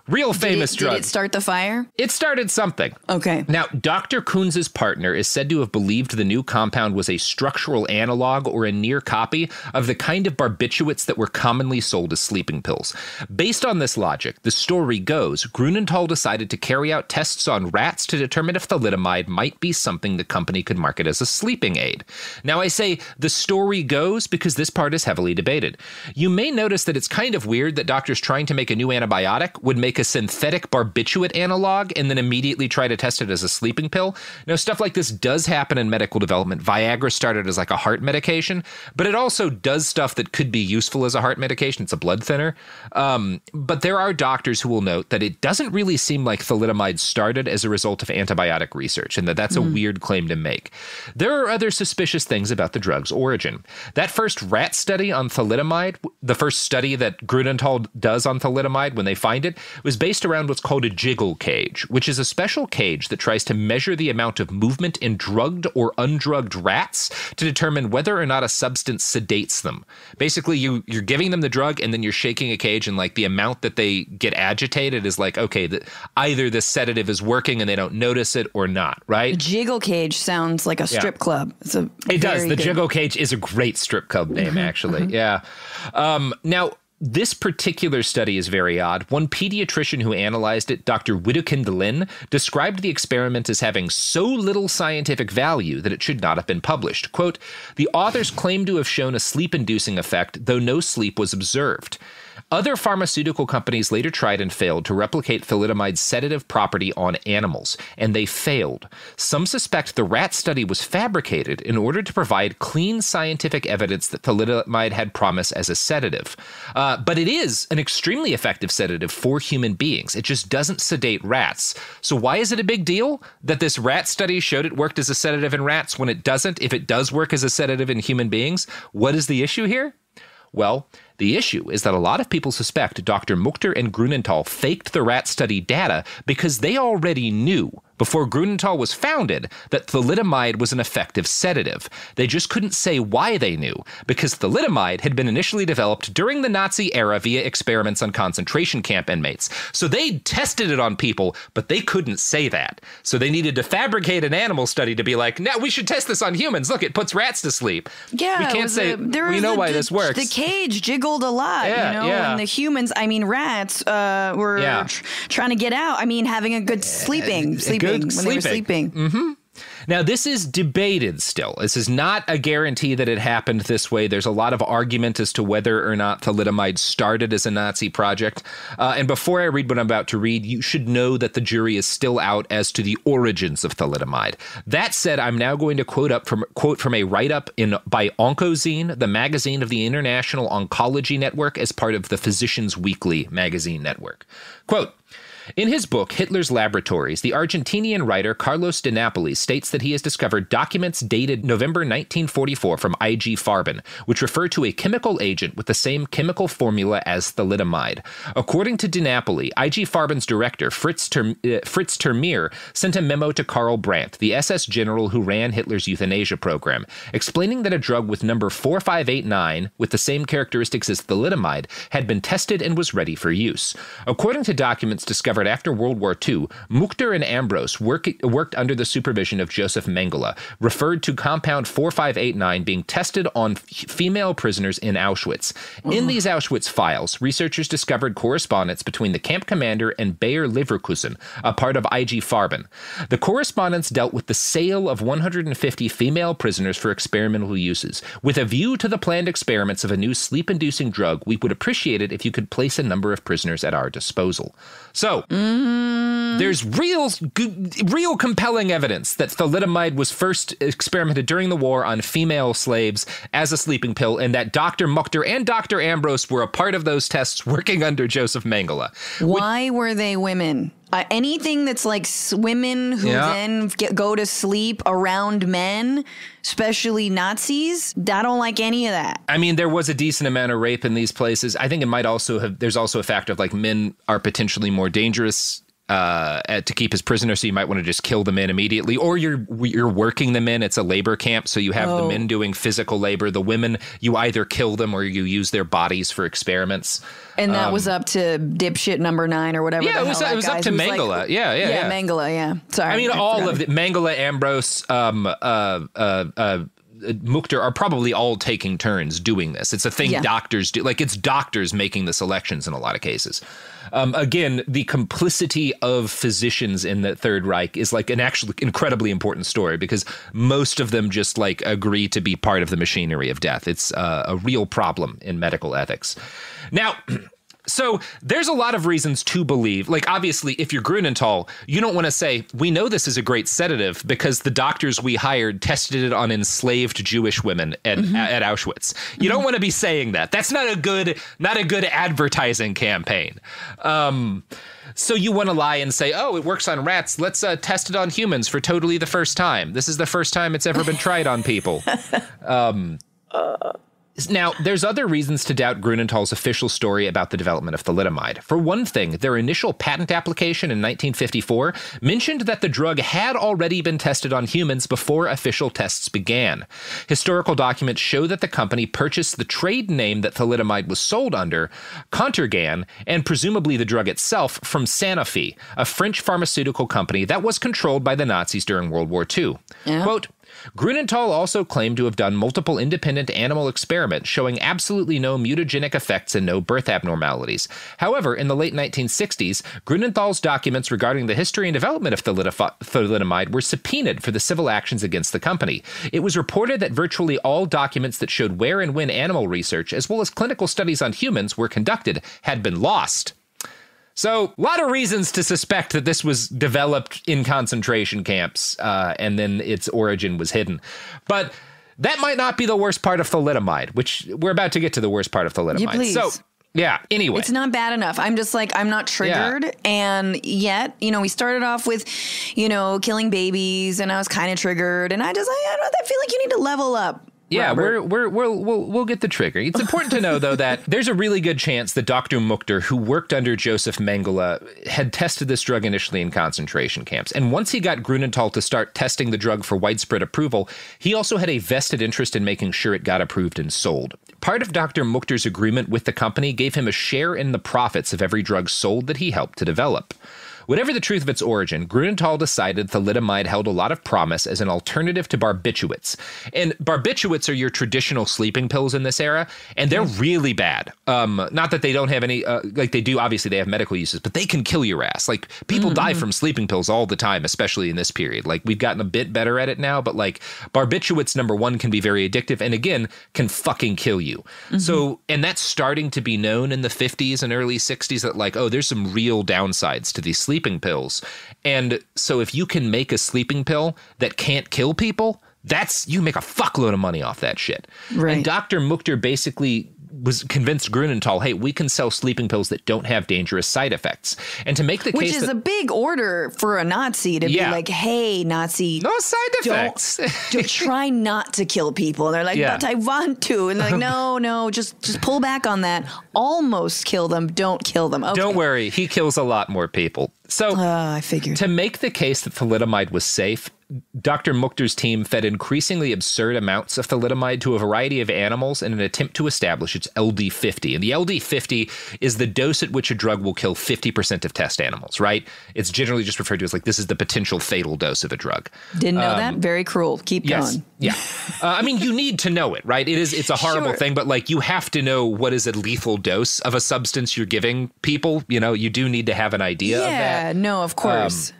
Real famous did it, drug. Did it start the fire? It started something. Okay. Now, Doctor Kunz's partner is said to have believed the new compound was a structural analog or a near copy of the kind of barbiturates that were commonly sold as sleeping pills. Based on this logic, the story goes, Grunenthal decided to carry out tests on rats to determine if thalidomide might be something the company could market as a sleeping aid. Now, I say the story goes because this part is heavily debated. You may notice that it's kind of weird that doctors trying to make a new antibiotic would make a synthetic barbiturate analog and then immediately try to test it as a sleeping pill. Now, stuff like this does happen in medical development. Viagra started as like a heart medication, but it also does stuff that could be useful as a heart medication. It's a blood thinner. Um, but there are doctors who will note that it doesn't really seem like thalidomide started as a result of antibiotic research and that that's mm. a weird claim to make. There are other suspicious things about the drug's origin. That first rat study on thalidomide, the first study that Grunenthal does on thalidomide when they find it, was based around what's called a jiggle cage, which is a special cage that tries to measure the amount of movement in drugged or undrugged rats to determine whether or not a substance sedates them. Basically, you, you're giving them the drug and then you're shaking a cage, and like the amount that they get agitated is like, okay, the, either this sedative is working and they don't notice it or not, right? The jiggle cage sounds like a strip yeah. club. It's a it does. The good... jiggle cage is a great strip club name, actually. yeah. Um, now, this particular study is very odd. One pediatrician who analyzed it, Doctor Widukind Lin, described the experiment as having so little scientific value that it should not have been published. Quote, "The authors claim to have shown a sleep-inducing effect, though no sleep was observed. Other pharmaceutical companies later tried and failed to replicate thalidomide's sedative property on animals, and they failed. Some suspect the rat study was fabricated in order to provide clean scientific evidence that thalidomide had promise as a sedative. Uh, but it is an extremely effective sedative for human beings. It just doesn't sedate rats. So why is it a big deal that this rat study showed it worked as a sedative in rats when it doesn't, if it does work as a sedative in human beings? What is the issue here? Well, the issue is that a lot of people suspect Doctor Mückter and Grunenthal faked the rat study data because they already knew before Grunenthal was founded that thalidomide was an effective sedative. They just couldn't say why they knew, because thalidomide had been initially developed during the Nazi era via experiments on concentration camp inmates. So they tested it on people, but they couldn't say that. So they needed to fabricate an animal study to be like, no, we should test this on humans. Look, it puts rats to sleep. Yeah, we can't say, a, there we know a, why the, this works. The cage jiggled a lot, yeah, you know, yeah. and the humans, I mean, rats uh, were yeah. tr trying to get out. I mean, having a good sleeping, uh, sleeping. Good when sleeping. They were sleeping. Mm-hmm. Now, this is debated still. This is not a guarantee that it happened this way. There's a lot of argument as to whether or not thalidomide started as a Nazi project. Uh, and before I read what I'm about to read, you should know that the jury is still out as to the origins of thalidomide. That said, I'm now going to quote up from quote from a write-up in by Oncozine, the magazine of the International Oncology Network, as part of the Physicians Weekly magazine network. Quote, "In his book, Hitler's Laboratories, the Argentinian writer Carlos de Napoli states that he has discovered documents dated November nineteen forty-four from I G Farben, which refer to a chemical agent with the same chemical formula as thalidomide. According to de Napoli, I G Farben's director, Fritz, Ter uh, Fritz Termeer, sent a memo to Karl Brandt, the S S general who ran Hitler's euthanasia program, explaining that a drug with number four five eight nine, with the same characteristics as thalidomide, had been tested and was ready for use. According to documents discovered after World War Two, Mückter and Ambros work, worked under the supervision of Joseph Mengele, referred to compound four five eight nine being tested on female prisoners in Auschwitz. In these Auschwitz files, researchers discovered correspondence between the camp commander and Bayer Leverkusen, a part of I G Farben. The correspondence dealt with the sale of one hundred fifty female prisoners for experimental uses. With a view to the planned experiments of a new sleep-inducing drug, we would appreciate it if you could place a number of prisoners at our disposal." So, Mm. there's real, real compelling evidence that thalidomide was first experimented during the war on female slaves as a sleeping pill, and that Doctor Mückter and Doctor Ambros were a part of those tests working under Joseph Mengele. Why Would were they women? Uh, anything that's like women who yeah. then get, go to sleep around men, especially Nazis, I don't like any of that. I mean, there was a decent amount of rape in these places. I think it might also have, there's also a factor of like men are potentially more dangerous uh, at, to keep as prisoners, so you might want to just kill the men immediately, or you're you're working them in. It's a labor camp, so you have oh. the men doing physical labor. The women, you either kill them or you use their bodies for experiments. And that um, was up to dipshit number nine or whatever. Yeah, the it was, hell that it was up to Mengele. Like, yeah, yeah, yeah, yeah. Mengele, yeah. Sorry. I mean, I all of it. The Mengele, Ambros, um, uh, uh, uh, Mückter are probably all taking turns doing this. It's a thing yeah. doctors do. Like, it's doctors making the selections in a lot of cases. Um, again, the complicity of physicians in the Third Reich is like an actually incredibly important story, because most of them just like agree to be part of the machinery of death. It's uh, a real problem in medical ethics. Now, so there's a lot of reasons to believe, like, obviously, if you're Grunenthal, you don't want to say, we know this is a great sedative because the doctors we hired tested it on enslaved Jewish women at, mm-hmm. at Auschwitz. You mm-hmm. don't want to be saying that. That's not a good, not a good advertising campaign. Um, so you want to lie and say, oh, it works on rats. Let's uh, test it on humans for totally the first time. This is the first time it's ever been tried on people. Um, uh. Now, there's other reasons to doubt Grunenthal's official story about the development of thalidomide. For one thing, their initial patent application in nineteen fifty-four mentioned that the drug had already been tested on humans before official tests began. Historical documents show that the company purchased the trade name that thalidomide was sold under, Contergan, and presumably the drug itself, from Sanofi, a French pharmaceutical company that was controlled by the Nazis during World War Two. Yeah. Quote, Grunenthal also claimed to have done multiple independent animal experiments showing absolutely no mutagenic effects and no birth abnormalities. However, in the late nineteen sixties, Grunenthal's documents regarding the history and development of thalidomide were subpoenaed for the civil actions against the company. It was reported that virtually all documents that showed where and when animal research, as well as clinical studies on humans, were conducted had been lost. So, a lot of reasons to suspect that this was developed in concentration camps, uh, and then its origin was hidden. But that might not be the worst part of thalidomide, which we're about to get to the worst part of thalidomide. You please. So, yeah, anyway. It's not bad enough. I'm just like, I'm not triggered. Yeah. And yet, you know, we started off with, you know, killing babies, and I was kind of triggered. And I just, I, I don't know, I feel like you need to level up. Yeah, we're, we're, we're, we'll, we'll get the trigger. It's important to know, though, that there's a really good chance that Doctor Mückter, who worked under Joseph Mengele, had tested this drug initially in concentration camps. And once he got Grunenthal to start testing the drug for widespread approval, he also had a vested interest in making sure it got approved and sold. Part of Doctor Mückter's agreement with the company gave him a share in the profits of every drug sold that he helped to develop. Whatever the truth of its origin, Grunenthal decided thalidomide held a lot of promise as an alternative to barbiturates. And barbiturates are your traditional sleeping pills in this era, and they're really bad. Um, not that they don't have any, uh, like they do, obviously they have medical uses, but they can kill your ass. Like, people mm-hmm. die from sleeping pills all the time, especially in this period. Like, we've gotten a bit better at it now, but like, barbiturates, number one, can be very addictive, and again, can fucking kill you. Mm-hmm. So, and that's starting to be known in the fifties and early sixties that like, oh, there's some real downsides to these sleeping sleeping pills. And so if you can make a sleeping pill that can't kill people, that's, you make a fuckload of money off that shit. Right. And Doctor Mückter basically was convinced Grunenthal, hey, we can sell sleeping pills that don't have dangerous side effects. And to make the Which case- Which is that, a big order for a Nazi to yeah. be like, hey, Nazi- No side effects. Don't, don't try not to kill people. And they're like, yeah. but I want to. And they're like, no, no, just, just pull back on that. Almost kill them. Don't kill them. Okay. Don't worry. He kills a lot more people. So uh, I figured. To make the case that thalidomide was safe, Doctor Mukter's team fed increasingly absurd amounts of thalidomide to a variety of animals in an attempt to establish its L D fifty. And the L D fifty is the dose at which a drug will kill fifty percent of test animals, right? It's generally just referred to as like, this is the potential fatal dose of a drug. Didn't know um, that. Very cruel. Keep yes, going. Yeah. uh, I mean, you need to know it, right? It is, it's a horrible sure. thing, but like, you have to know what is a lethal dose of a substance you're giving people. You know, you do need to have an idea yeah, of that. Yeah, no, of course. Um,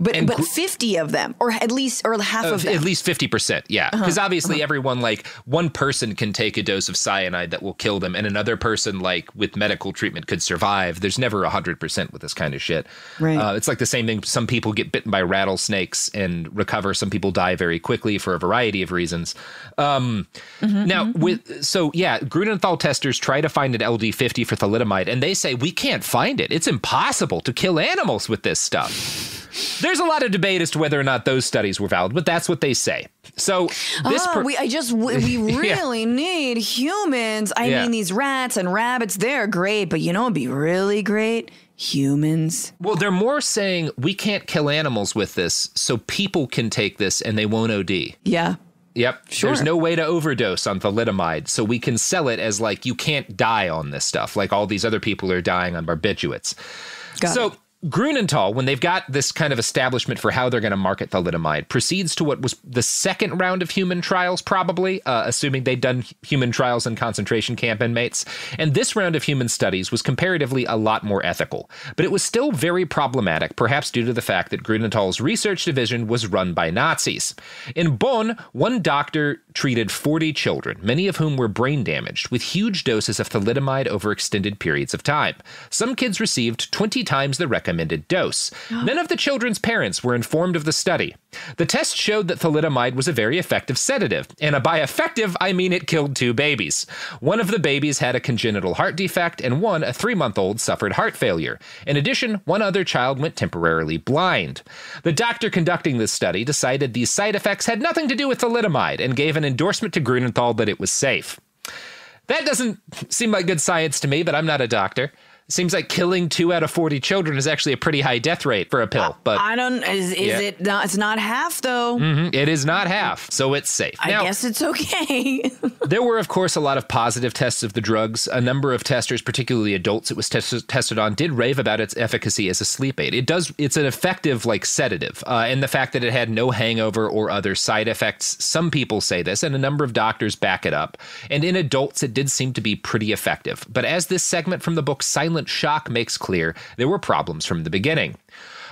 But, but fifty of them, or at least, or half of, of them. At least fifty percent, yeah. Because uh-huh, obviously uh-huh. everyone, like, one person can take a dose of cyanide that will kill them, and another person, like, with medical treatment could survive. There's never one hundred percent with this kind of shit. Right. Uh, it's like the same thing. Some people get bitten by rattlesnakes and recover. Some people die very quickly for a variety of reasons. Um, mm-hmm, now, mm-hmm. with so, yeah, Grunenthal testers try to find an L D fifty for thalidomide, and they say, we can't find it. It's impossible to kill animals with this stuff. There's a lot of debate as to whether or not those studies were valid, but that's what they say. So this oh, we, I just we really yeah. need humans. I yeah. mean, these rats and rabbits, they're great, but you know, it'd be really great. Humans. Well, they're more saying we can't kill animals with this, so people can take this and they won't O D. Yeah. Yep. Sure. There's no way to overdose on thalidomide, so we can sell it as like, you can't die on this stuff. Like, all these other people are dying on barbiturates. Got so. It. Grunenthal, when they've got this kind of establishment for how they're going to market thalidomide, proceeds to what was the second round of human trials, probably, uh, assuming they'd done human trials in concentration camp inmates. And this round of human studies was comparatively a lot more ethical. But it was still very problematic, perhaps due to the fact that Grunenthal's research division was run by Nazis. In Bonn, one doctor treated forty children, many of whom were brain damaged, with huge doses of thalidomide over extended periods of time. Some kids received twenty times the recommended recommended dose. None of the children's parents were informed of the study. The test showed that thalidomide was a very effective sedative, and by effective, I mean it killed two babies. One of the babies had a congenital heart defect, and one, a three-month-old, suffered heart failure. In addition, one other child went temporarily blind. The doctor conducting this study decided these side effects had nothing to do with thalidomide and gave an endorsement to Grunenthal that it was safe. That doesn't seem like good science to me, but I'm not a doctor. It seems like killing two out of forty children is actually a pretty high death rate for a pill. But I don't, is, is yeah. it not, it's not half though. Mm-hmm. It is not half. So it's safe. I now, guess it's okay. There were, of course, a lot of positive tests of the drugs. A number of testers, particularly adults it was test- tested on, did rave about its efficacy as a sleep aid. It does. It's an effective like sedative. Uh, and the fact that it had no hangover or other side effects. Some people say this and a number of doctors back it up. And in adults, it did seem to be pretty effective. But as this segment from the book Silent Shock makes clear, there were problems from the beginning.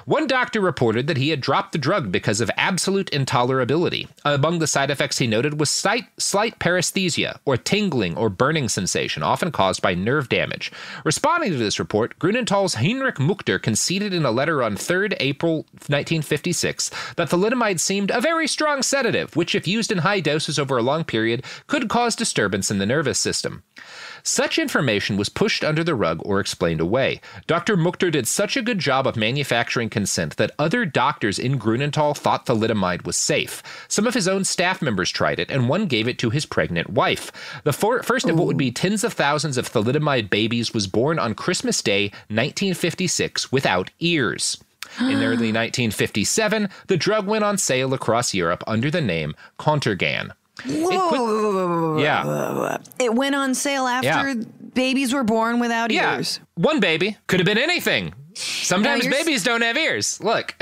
One doctor reported that he had dropped the drug because of absolute intolerability. Among the side effects he noted was slight, slight paresthesia, or tingling or burning sensation, often caused by nerve damage. Responding to this report, Grunenthal's Heinrich Mückter conceded in a letter on third April nineteen fifty-six that thalidomide seemed a very strong sedative, which if used in high doses over a long period could cause disturbance in the nervous system. Such information was pushed under the rug or explained away. Doctor Mückter did such a good job of manufacturing consent that other doctors in Grunenthal thought thalidomide was safe. Some of his own staff members tried it, and one gave it to his pregnant wife. The for- first of Ooh. what would be tens of thousands of thalidomide babies was born on Christmas Day, nineteen fifty-six, without ears. In early nineteen fifty-seven, the drug went on sale across Europe under the name Contergan. Whoa, it quit- whoa, yeah. whoa, whoa. It went on sale after yeah. babies were born without yeah. ears. One baby could have been anything. Sometimes babies don't have ears. Look.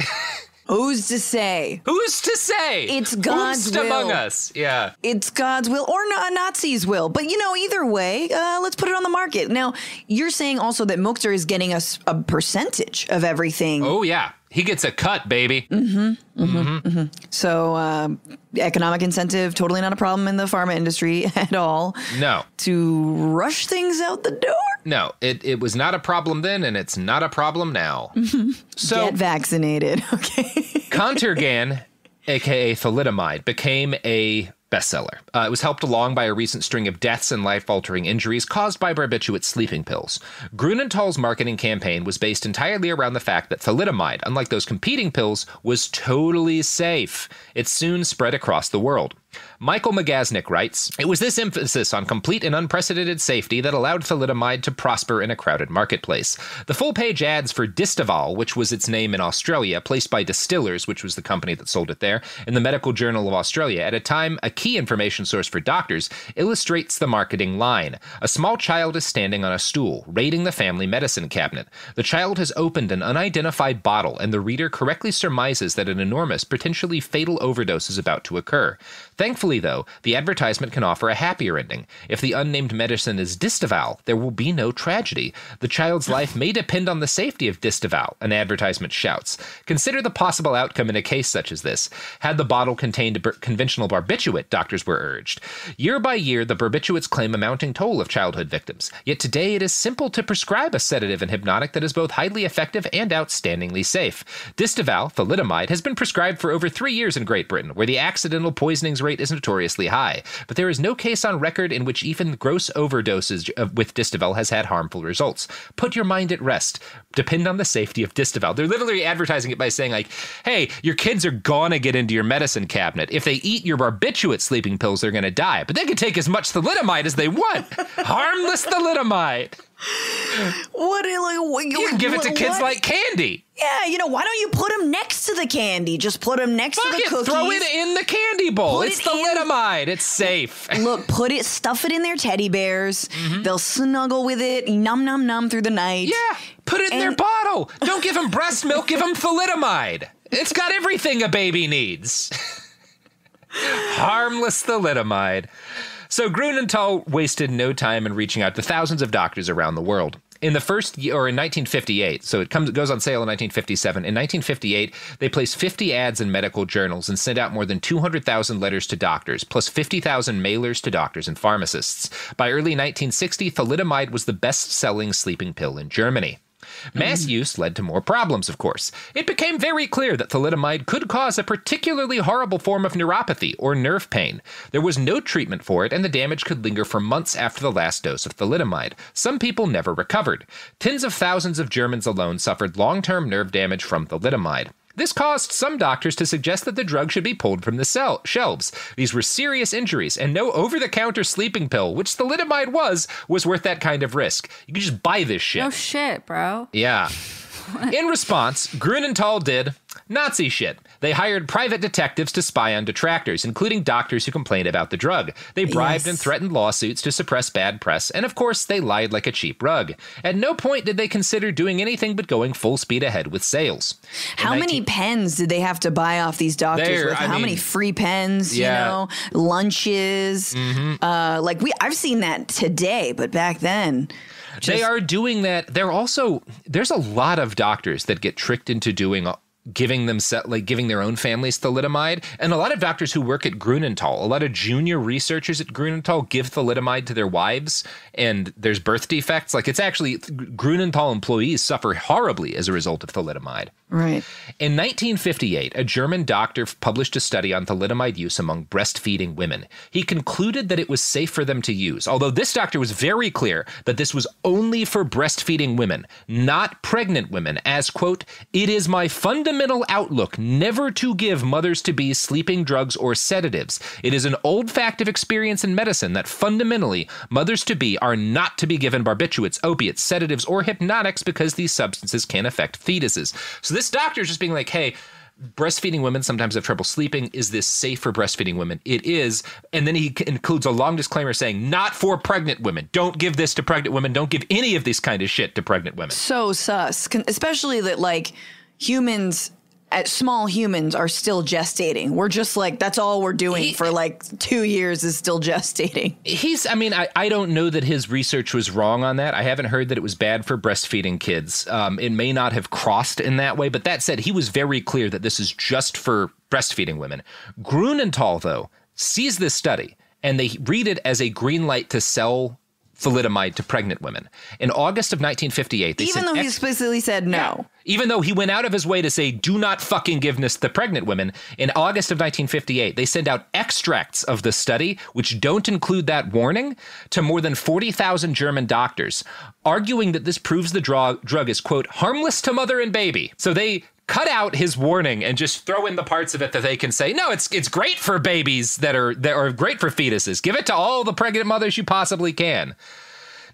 Who's to say? Who's to say? It's God's Oomst will. Among us. Yeah. It's God's will or a Nazi's will. But, you know, either way, uh, let's put it on the market. Now, you're saying also that Mückter is getting us a, a percentage of everything. Oh, yeah. He gets a cut, baby. Mm-hmm. Mm-hmm. mm-hmm. mm-hmm. So uh, economic incentive, totally not a problem in the pharma industry at all. No. To rush things out the door? No, it, it was not a problem then, and it's not a problem now. Mm-hmm. So get vaccinated, okay? Contergan, a k a thalidomide, became a bestseller. Uh, it was helped along by a recent string of deaths and life-altering injuries caused by barbiturate sleeping pills. Grunenthal's marketing campaign was based entirely around the fact that thalidomide, unlike those competing pills, was totally safe. It soon spread across the world. Michael Magasnik writes, "It was this emphasis on complete and unprecedented safety that allowed thalidomide to prosper in a crowded marketplace. The full-page ads for Distaval, which was its name in Australia, placed by Distillers, which was the company that sold it there, in the Medical Journal of Australia, at a time a key information source for doctors, illustrates the marketing line. A small child is standing on a stool, raiding the family medicine cabinet. The child has opened an unidentified bottle, and the reader correctly surmises that an enormous, potentially fatal overdose is about to occur. Thankfully, though, the advertisement can offer a happier ending. If the unnamed medicine is Distaval, there will be no tragedy. The child's life may depend on the safety of Distaval, an advertisement shouts. Consider the possible outcome in a case such as this. Had the bottle contained a ber- conventional barbiturate, doctors were urged. Year by year, the barbiturates claim a mounting toll of childhood victims. Yet today, it is simple to prescribe a sedative and hypnotic that is both highly effective and outstandingly safe. Distaval, thalidomide, has been prescribed for over three years in Great Britain, where the accidental poisonings rate is notoriously high, but there is no case on record in which even gross overdoses with Distaval has had harmful results. Put your mind at rest. Depend on the safety of Distaval." They're literally advertising it by saying, like, hey, your kids are gonna get into your medicine cabinet. If they eat your barbiturate sleeping pills, they're gonna die, but they can take as much thalidomide as they want. Harmless thalidomide. What, like, you, you can give it to kids what? Like candy. Yeah, you know, why don't you put them next to the candy? Just put them next Fuck to the it, cookies. Throw it in the candy bowl. Put it's thalidomide. In, it's safe. Look, put it, stuff it in their teddy bears. Mm-hmm. They'll snuggle with it, nom nom nom through the night. Yeah, put it in and, their bottle. Don't give them breast milk. Give them thalidomide. It's got everything a baby needs. Harmless thalidomide. So Grunenthal wasted no time in reaching out to thousands of doctors around the world. In the first year, or in nineteen fifty-eight, so it comes it goes on sale in nineteen fifty-seven. In nineteen fifty-eight, they placed fifty ads in medical journals and sent out more than two hundred thousand letters to doctors, plus fifty thousand mailers to doctors and pharmacists. By early nineteen sixty, thalidomide was the best-selling sleeping pill in Germany. Mass mm. use led to more problems, of course. It became very clear that thalidomide could cause a particularly horrible form of neuropathy or nerve pain. There was no treatment for it, and the damage could linger for months after the last dose of thalidomide. Some people never recovered. Tens of thousands of Germans alone suffered long-term nerve damage from thalidomide. This caused some doctors to suggest that the drug should be pulled from the cell shelves. These were serious injuries, and no over-the-counter sleeping pill, which thalidomide was, was worth that kind of risk. You could just buy this shit. No shit, bro. Yeah. In response, Grunenthal did Nazi shit. They hired private detectives to spy on detractors, including doctors who complained about the drug. They bribed yes. and threatened lawsuits to suppress bad press, and of course, they lied like a cheap rug. At no point did they consider doing anything but going full speed ahead with sales. In How many pens did they have to buy off these doctors with? I How mean, many free pens, yeah. you know, lunches? Mm-hmm. uh, like we, I've seen that today, but back then... Just, they are doing that. They're also, there's a lot of doctors that get tricked into doing giving them like giving their own families thalidomide, and a lot of doctors who work at Grunenthal, a lot of junior researchers at Grunenthal give thalidomide to their wives, and there's birth defects. Like, it's actually Grunenthal employees suffer horribly as a result of thalidomide. Right. In nineteen fifty-eight, a German doctor published a study on thalidomide use among breastfeeding women. He concluded that it was safe for them to use, although this doctor was very clear that this was only for breastfeeding women, not pregnant women, as, quote, "It is my fundamental outlook never to give mothers-to-be sleeping drugs or sedatives. It is an old fact of experience in medicine that fundamentally mothers-to-be are not to be given barbiturates, opiates, sedatives, or hypnotics because these substances can affect fetuses." So this doctor is just being like, hey, breastfeeding women sometimes have trouble sleeping. Is this safe for breastfeeding women? It is. And then he includes a long disclaimer saying, not for pregnant women. Don't give this to pregnant women. Don't give any of this kind of shit to pregnant women. So sus, especially that like... Humans, small humans are still gestating. We're just like, that's all we're doing he, for like two years is still gestating. He's, I mean, I, I don't know that his research was wrong on that. I haven't heard that it was bad for breastfeeding kids. Um, it may not have crossed in that way. But that said, he was very clear that this is just for breastfeeding women. Grunenthal, though, sees this study and they read it as a green light to sell thalidomide to pregnant women. In August of nineteen fifty-eight, they even though he explicitly said no. Even though he went out of his way to say, do not fucking give this to pregnant women, in August of nineteen fifty-eight, they send out extracts of the study, which don't include that warning, to more than forty thousand German doctors, arguing that this proves the drug, drug is, quote, harmless to mother and baby. So they cut out his warning and just throw in the parts of it that they can say, no, it's it's great for babies that are that are great for fetuses. Give it to all the pregnant mothers you possibly can.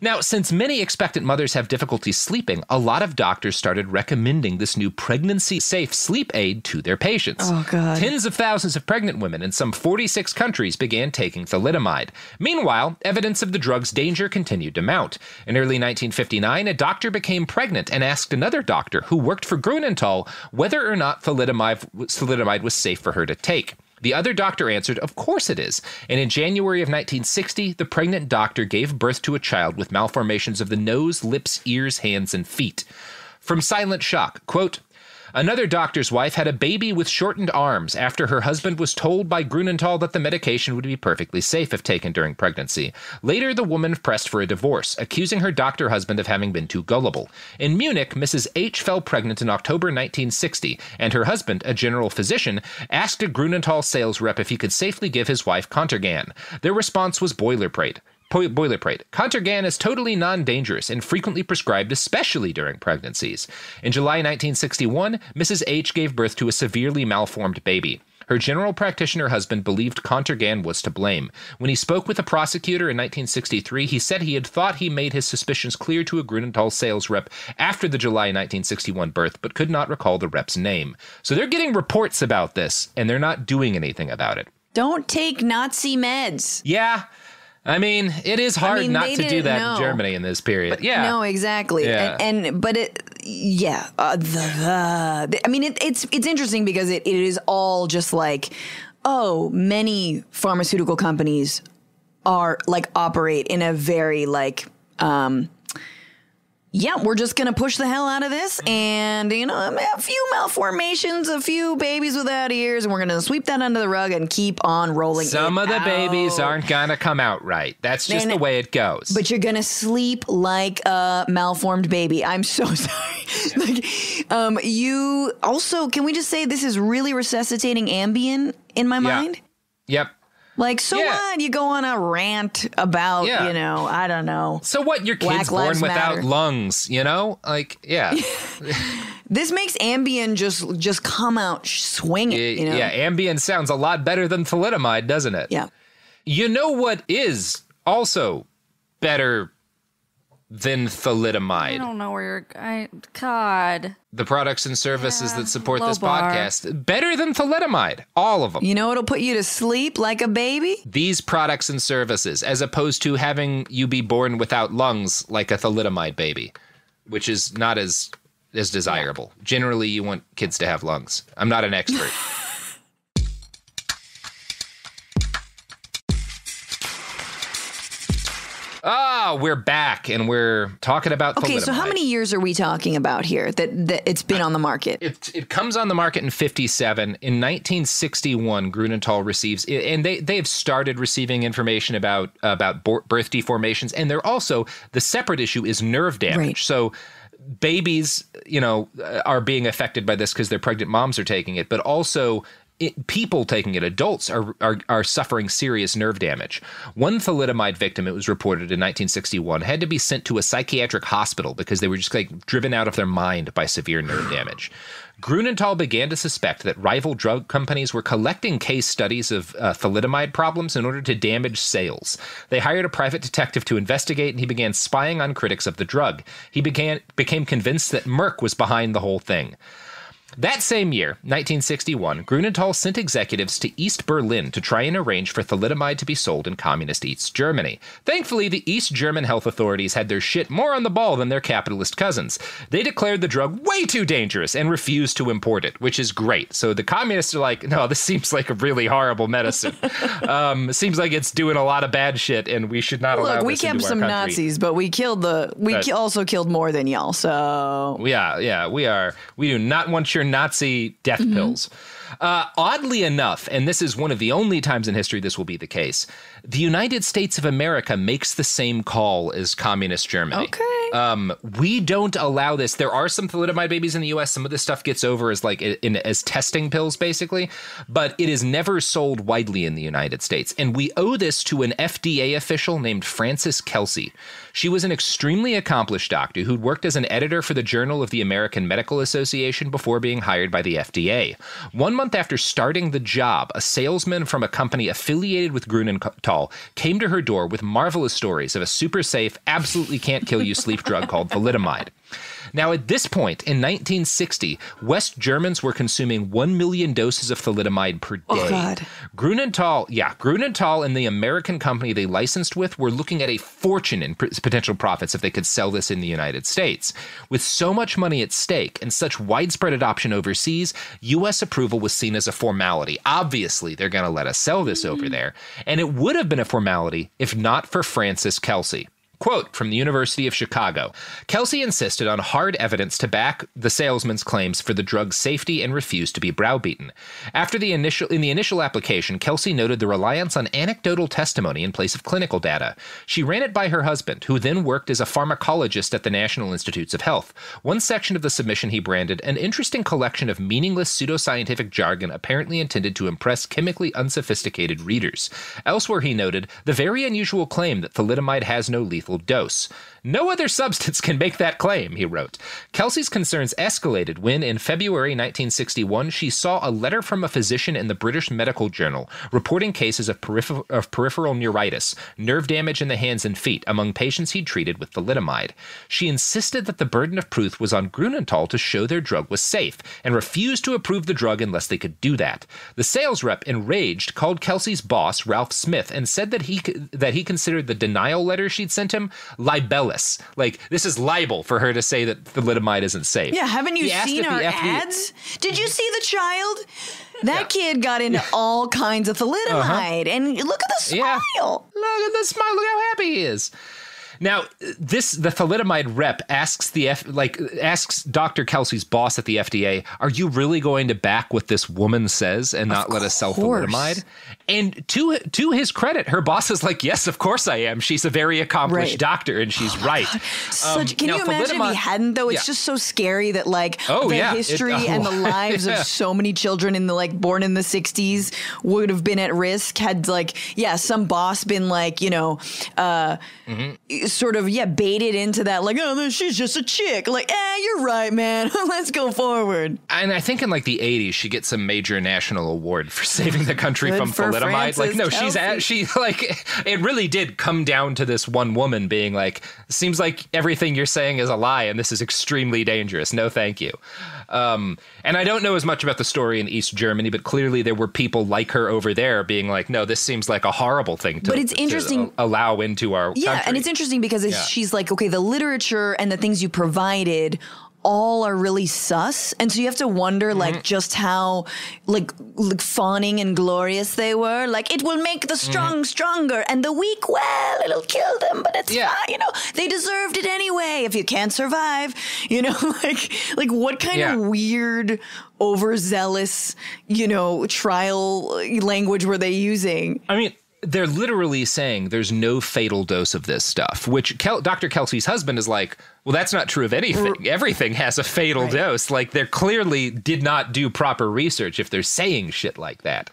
Now, since many expectant mothers have difficulty sleeping, a lot of doctors started recommending this new pregnancy-safe sleep aid to their patients. Oh, God. Tens of thousands of pregnant women in some forty-six countries began taking thalidomide. Meanwhile, evidence of the drug's danger continued to mount. In early nineteen fifty-nine, a doctor became pregnant and asked another doctor who worked for Grunenthal whether or not thalidomide, thalidomide was safe for her to take. The other doctor answered, of course it is. And in January of nineteen sixty, the pregnant doctor gave birth to a child with malformations of the nose, lips, ears, hands, and feet. From silent shock, quote, another doctor's wife had a baby with shortened arms after her husband was told by Grunenthal that the medication would be perfectly safe if taken during pregnancy. Later, the woman pressed for a divorce, accusing her doctor husband of having been too gullible. In Munich, Missus H fell pregnant in October nineteen sixty, and her husband, a general physician, asked a Grunenthal sales rep if he could safely give his wife Contergan. Their response was boilerplate. Boilerplate. Contergan is totally non-dangerous and frequently prescribed, especially during pregnancies. In July nineteen sixty-one, Missus H gave birth to a severely malformed baby. Her general practitioner husband believed Contergan was to blame. When he spoke with a prosecutor in nineteen sixty-three, he said he had thought he made his suspicions clear to a Grunenthal sales rep after the July nineteen sixty-one birth, but could not recall the rep's name. So they're getting reports about this, and they're not doing anything about it. Don't take Nazi meds. Yeah. I mean, it is hard I mean, not to do that know. in Germany in this period. But, yeah. No, exactly. Yeah. And, and but it, yeah. Uh, the, the, the, I mean, it, it's it's interesting because it, it is all just like, oh, many pharmaceutical companies are like operate in a very like, um, yeah, we're just going to push the hell out of this. And, you know, a few malformations, a few babies without ears. And we're going to sweep that under the rug and keep on rolling. Some of the out. babies aren't going to come out right. That's just and, the way it goes. But you're going to sleep like a malformed baby. I'm so sorry. Yeah. Like, um, you also, can we just say this is really resuscitating Ambien in my yeah. mind? Yep. Like, so yeah. what? You go on a rant about, yeah. you know, I don't know. So what? Your kid's born without matter. lungs, you know? Like, yeah. This makes Ambien just just come out swinging, it, you know? Yeah, Ambien sounds a lot better than thalidomide, doesn't it? Yeah. You know what is also better than thalidomide? I don't know where you're... I, God. The products and services yeah, that support this bar. podcast. Better than thalidomide. All of them. You know what'll put you to sleep like a baby? These products and services, as opposed to having you be born without lungs like a thalidomide baby, which is not as, as desirable. Yeah. Generally, you want kids to have lungs. I'm not an expert. Oh, we're back and we're talking about thalidomide. Okay, so how many years are we talking about here that, that it's been on the market? It, it comes on the market in fifty-seven. In nineteen sixty-one, Grunenthal receives, and they, they've started receiving information about, about birth deformations. And they're also, the separate issue is nerve damage. Right. So babies, you know, are being affected by this because their pregnant moms are taking it, but also... It, people taking it, adults, are, are are suffering serious nerve damage. One thalidomide victim, it was reported in nineteen sixty-one, had to be sent to a psychiatric hospital because they were just like driven out of their mind by severe nerve damage. Grunenthal began to suspect that rival drug companies were collecting case studies of uh, thalidomide problems in order to damage sales. They hired a private detective to investigate, and he began spying on critics of the drug. He began became convinced that Merck was behind the whole thing. That same year, nineteen sixty-one, Grunenthal sent executives to East Berlin to try and arrange for thalidomide to be sold in communist East Germany. Thankfully, the East German health authorities had their shit more on the ball than their capitalist cousins. They declared the drug way too dangerous and refused to import it, which is great. So the communists are like, no, this seems like a really horrible medicine. um, seems like it's doing a lot of bad shit, and we should not Look, allow this into our country. Look, we kept some Nazis, but we killed the. We but, also killed more than y'all. So yeah, yeah, we are. We do not want your Nazi death mm-hmm. pills. Uh, oddly enough, and this is one of the only times in history this will be the case, the United States of America makes the same call as communist Germany. Okay. Um, we don't allow this. There are some thalidomide babies in the U S. Some of this stuff gets over as like in, as testing pills, basically, but it is never sold widely in the United States. And we owe this to an F D A official named Frances Kelsey. She was an extremely accomplished doctor who'd worked as an editor for the Journal of the American Medical Association before being hired by the F D A. One month after starting the job, a salesman from a company affiliated with Grunenthal came to her door with marvelous stories of a super safe, absolutely can't kill you sleep drug called thalidomide. Now, at this point in nineteen sixty, West Germans were consuming one million doses of thalidomide per day. Oh, God. Grunenthal, yeah, Grunenthal and the American company they licensed with were looking at a fortune in potential profits if they could sell this in the United States. With so much money at stake and such widespread adoption overseas, U S approval was seen as a formality. Obviously, they're going to let us sell this mm-hmm. over there. And it would have been a formality if not for Frances Kelsey. Quote from the University of Chicago, Kelsey insisted on hard evidence to back the salesman's claims for the drug's safety and refused to be browbeaten. After the initial, in the initial application, Kelsey noted the reliance on anecdotal testimony in place of clinical data. She ran it by her husband, who then worked as a pharmacologist at the National Institutes of Health. One section of the submission he branded an interesting collection of meaningless pseudoscientific jargon apparently intended to impress chemically unsophisticated readers. Elsewhere, he noted the very unusual claim that thalidomide has no lethal dose. No other substance can make that claim, he wrote. Kelsey's concerns escalated when, in February nineteen sixty-one, she saw a letter from a physician in the British Medical Journal reporting cases of, peripher of peripheral neuritis, nerve damage in the hands and feet, among patients he'd treated with thalidomide. She insisted that the burden of proof was on Grunenthal to show their drug was safe and refused to approve the drug unless they could do that. The sales rep, enraged, called Kelsey's boss, Ralph Smith, and said that he, that he considered the denial letter she'd sent him libelous. Like, this is libel for her to say that thalidomide isn't safe. Yeah, haven't you seen our ads? Did you see the child? That yeah. kid got into yeah. all kinds of thalidomide, uh-huh. and look at the smile. Yeah. Look at the smile. Look how happy he is. Now, this the thalidomide rep asks the F, like asks Doctor Kelsey's boss at the F D A, "Are you really going to back what this woman says and not let us sell thalidomide?" And to to his credit, her boss is like, yes, of course I am. She's a very accomplished right. doctor, and she's oh right. Um, Such, can now, you imagine if he hadn't, though? It's yeah. just so scary that, like, oh, the yeah. history it, oh. and the lives yeah. of so many children in the, like, born in the sixties would have been at risk had, like, yeah, some boss been, like, you know, uh, mm-hmm. sort of, yeah, baited into that, like, oh, she's just a chick. Like, eh, you're right, man. Let's go forward. And I think in, like, the eighties, she gets some major national award for saving the country from thalidomide. Like, no, Kelsey. she's at, she like, it really did come down to this one woman being like, seems like everything you're saying is a lie, and this is extremely dangerous. No, thank you. Um, and I don't know as much about the story in East Germany, but clearly there were people like her over there being like, no, this seems like a horrible thing to, but it's interesting, to allow into our yeah, country. And it's interesting because it's, yeah. she's like, okay, the literature and the things you provided all are really sus. And so you have to wonder, mm-hmm. like, just how, like, like, fawning and glorious they were. Like, it will make the strong mm-hmm. stronger and the weak, well, it'll kill them, but it's yeah. fine, you know, they deserved it anyway if you can't survive, you know, like, like what kind yeah. of weird, overzealous, you know, trial language were they using? I mean, they're literally saying there's no fatal dose of this stuff, which Kel- Doctor Kelsey's husband is like, well, that's not true of anything. Everything has a fatal right. dose. Like, they clearly did not do proper research if they're saying shit like that.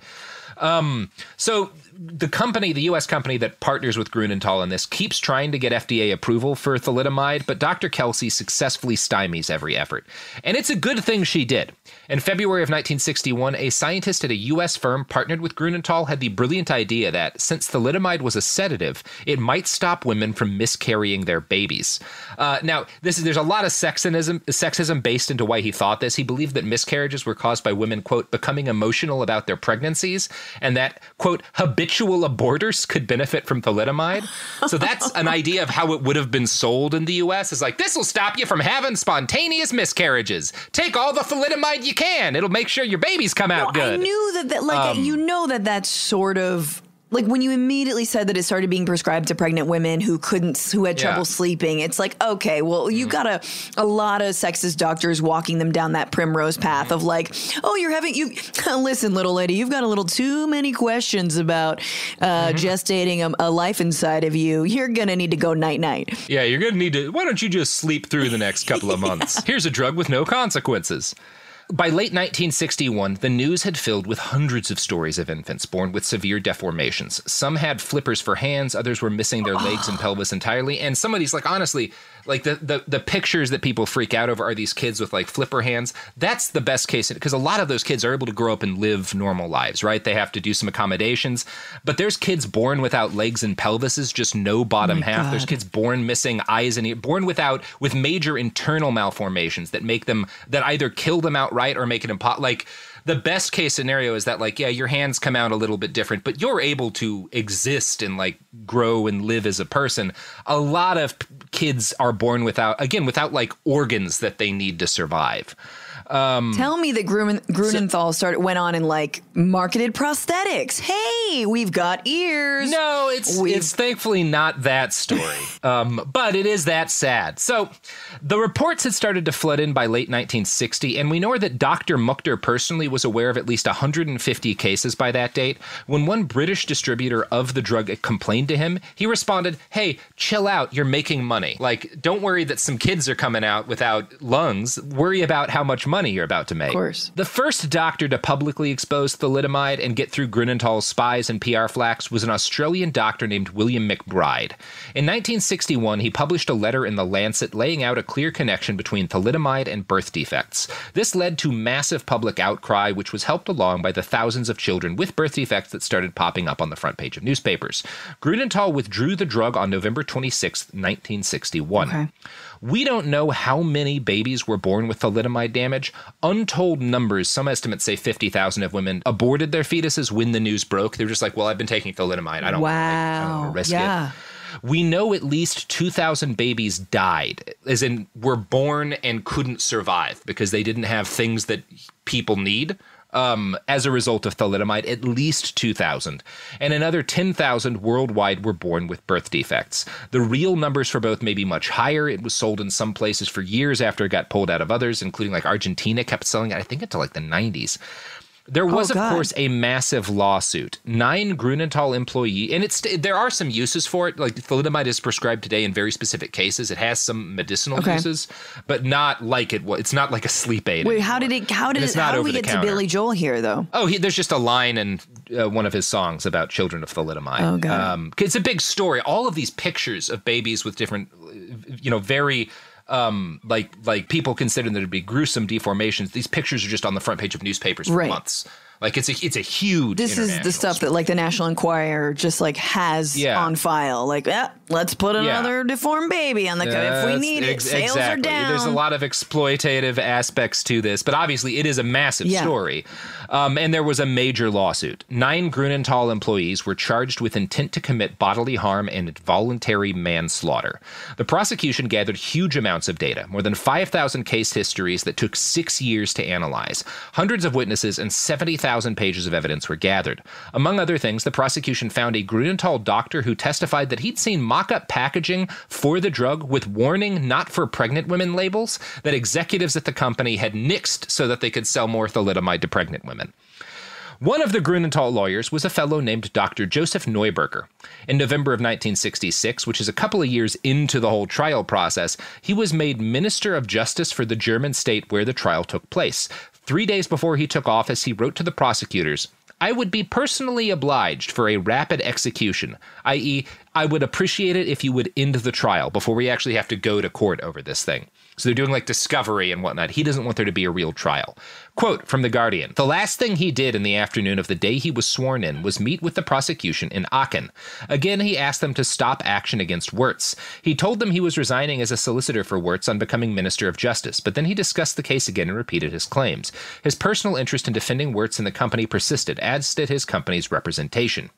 Um, so the company, the U S company that partners with Grunenthal in this, keeps trying to get F D A approval for thalidomide, but Doctor Kelsey successfully stymies every effort. And it's a good thing she did. In February of nineteen sixty-one, a scientist at a U S firm partnered with Grunenthal had the brilliant idea that since thalidomide was a sedative, it might stop women from miscarrying their babies. Uh, now, this is, there's a lot of sexism, sexism based into why he thought this. He believed that miscarriages were caused by women, quote, becoming emotional about their pregnancies, and that, quote, habitual aborters could benefit from thalidomide. So that's an idea of how it would have been sold in the U S. It's like, this will stop you from having spontaneous miscarriages. Take all the thalidomide you can. It'll make sure your babies come out no, good. I knew that, that like, um, you know that that's sort of... Like, when you immediately said that it started being prescribed to pregnant women who couldn't, who had trouble yeah. sleeping, it's like, okay, well, you got a, a lot of sexist doctors walking them down that primrose path of like, oh, you're having, you, listen, little lady, you've got a little too many questions about uh, mm-hmm. gestating a, a life inside of you. You're going to need to go night-night. Yeah, you're going to need to, why don't you just sleep through the next couple of months? yeah. Here's a drug with no consequences. By late nineteen sixty-one, the news had filled with hundreds of stories of infants born with severe deformations. Some had flippers for hands, others were missing their legs and pelvis entirely. And some of these, like, honestly, like the, the, the pictures that people freak out over are these kids with, like, flipper hands. That's the best case, because a lot of those kids are able to grow up and live normal lives, right? They have to do some accommodations. But there's kids born without legs and pelvises, just no bottom oh half. God. There's kids born missing eyes and ears, born without, with major internal malformations that make them, that either kill them outright Right or make it impossible. Like, the best case scenario is that, like, yeah, your hands come out a little bit different, but you're able to exist and, like, grow and live as a person. A lot of kids are born without, again, without, like, organs that they need to survive. Um, Tell me that Grun Grunenthal so, started went on and, like, marketed prosthetics. Hey, we've got ears. No, it's we've it's thankfully not that story, um, but it is that sad. So the reports had started to flood in by late nineteen sixty, and we know that Doctor Mückter personally was aware of at least one hundred fifty cases by that date. When one British distributor of the drug complained to him, he responded, hey, chill out, you're making money. Like, don't worry that some kids are coming out without lungs. Worry about how much money you're about to make. Of course. The first doctor to publicly expose thalidomide and get through Grunenthal's spies and P R flax was an Australian doctor named William McBride. In nineteen sixty-one, he published a letter in The Lancet laying out a clear connection between thalidomide and birth defects. This led to massive public outcry, which was helped along by the thousands of children with birth defects that started popping up on the front page of newspapers. Grunenthal withdrew the drug on November twenty-sixth, nineteen sixty-one. Okay. We don't know how many babies were born with thalidomide damage. Untold numbers, some estimates say fifty thousand of women aborted their fetuses when the news broke. They were just like, well, I've been taking thalidomide. I don't, wow. I don't want to risk yeah. it. We know at least two thousand babies died, as in were born and couldn't survive because they didn't have things that people need. Um, as a result of thalidomide, at least two thousand, and another ten thousand worldwide were born with birth defects. The real numbers for both may be much higher. It was sold in some places for years after it got pulled out of others, including like Argentina kept selling it, I think, until like the nineties. There was, oh, of course, a massive lawsuit. Nine Grunenthal employees, and it's there are some uses for it. Like thalidomide is prescribed today in very specific cases. It has some medicinal okay. uses, but not like it. It's not like a sleep aid. Wait, anymore. how did it? How did it? How do we get counter. to Billy Joel here, though? Oh, he, there's just a line in uh, one of his songs about children of thalidomide. Oh, God. Um, it's a big story. All of these pictures of babies with different, you know, very. Um, like like people consider there to be gruesome deformations. These pictures are just on the front page of newspapers for right. months. Like it's a it's a huge. This is the stuff story. that like the National Enquirer just like has yeah. on file. Like, eh, let's put another yeah. deformed baby on the cover uh, if we need ex- it. Sales exactly. are down. There's a lot of exploitative aspects to this, but obviously it is a massive yeah. story. Um, and there was a major lawsuit. Nine Grunenthal employees were charged with intent to commit bodily harm and involuntary manslaughter. The prosecution gathered huge amounts of data, more than five thousand case histories that took six years to analyze. Hundreds of witnesses and seventy thousand thousand pages of evidence were gathered. Among other things, the prosecution found a Grunenthal doctor who testified that he'd seen mock-up packaging for the drug with warning not for pregnant women labels that executives at the company had nixed so that they could sell more thalidomide to pregnant women. One of the Grunenthal lawyers was a fellow named Doctor Joseph Neuberger. In November of nineteen sixty-six, which is a couple of years into the whole trial process, he was made Minister of Justice for the German state where the trial took place. Three days before he took office, he wrote to the prosecutors, "I would be personally obliged for a rapid execution, that is, I would appreciate it if you would end the trial before we actually have to go to court over this thing." So they're doing like discovery and whatnot. He doesn't want there to be a real trial. Quote from The Guardian, "The last thing he did in the afternoon of the day he was sworn in was meet with the prosecution in Aachen. Again, he asked them to stop action against Wirtz. He told them he was resigning as a solicitor for Wirtz on becoming Minister of Justice, but then he discussed the case again and repeated his claims. His personal interest in defending Wirtz and the company persisted, as did his company's representation.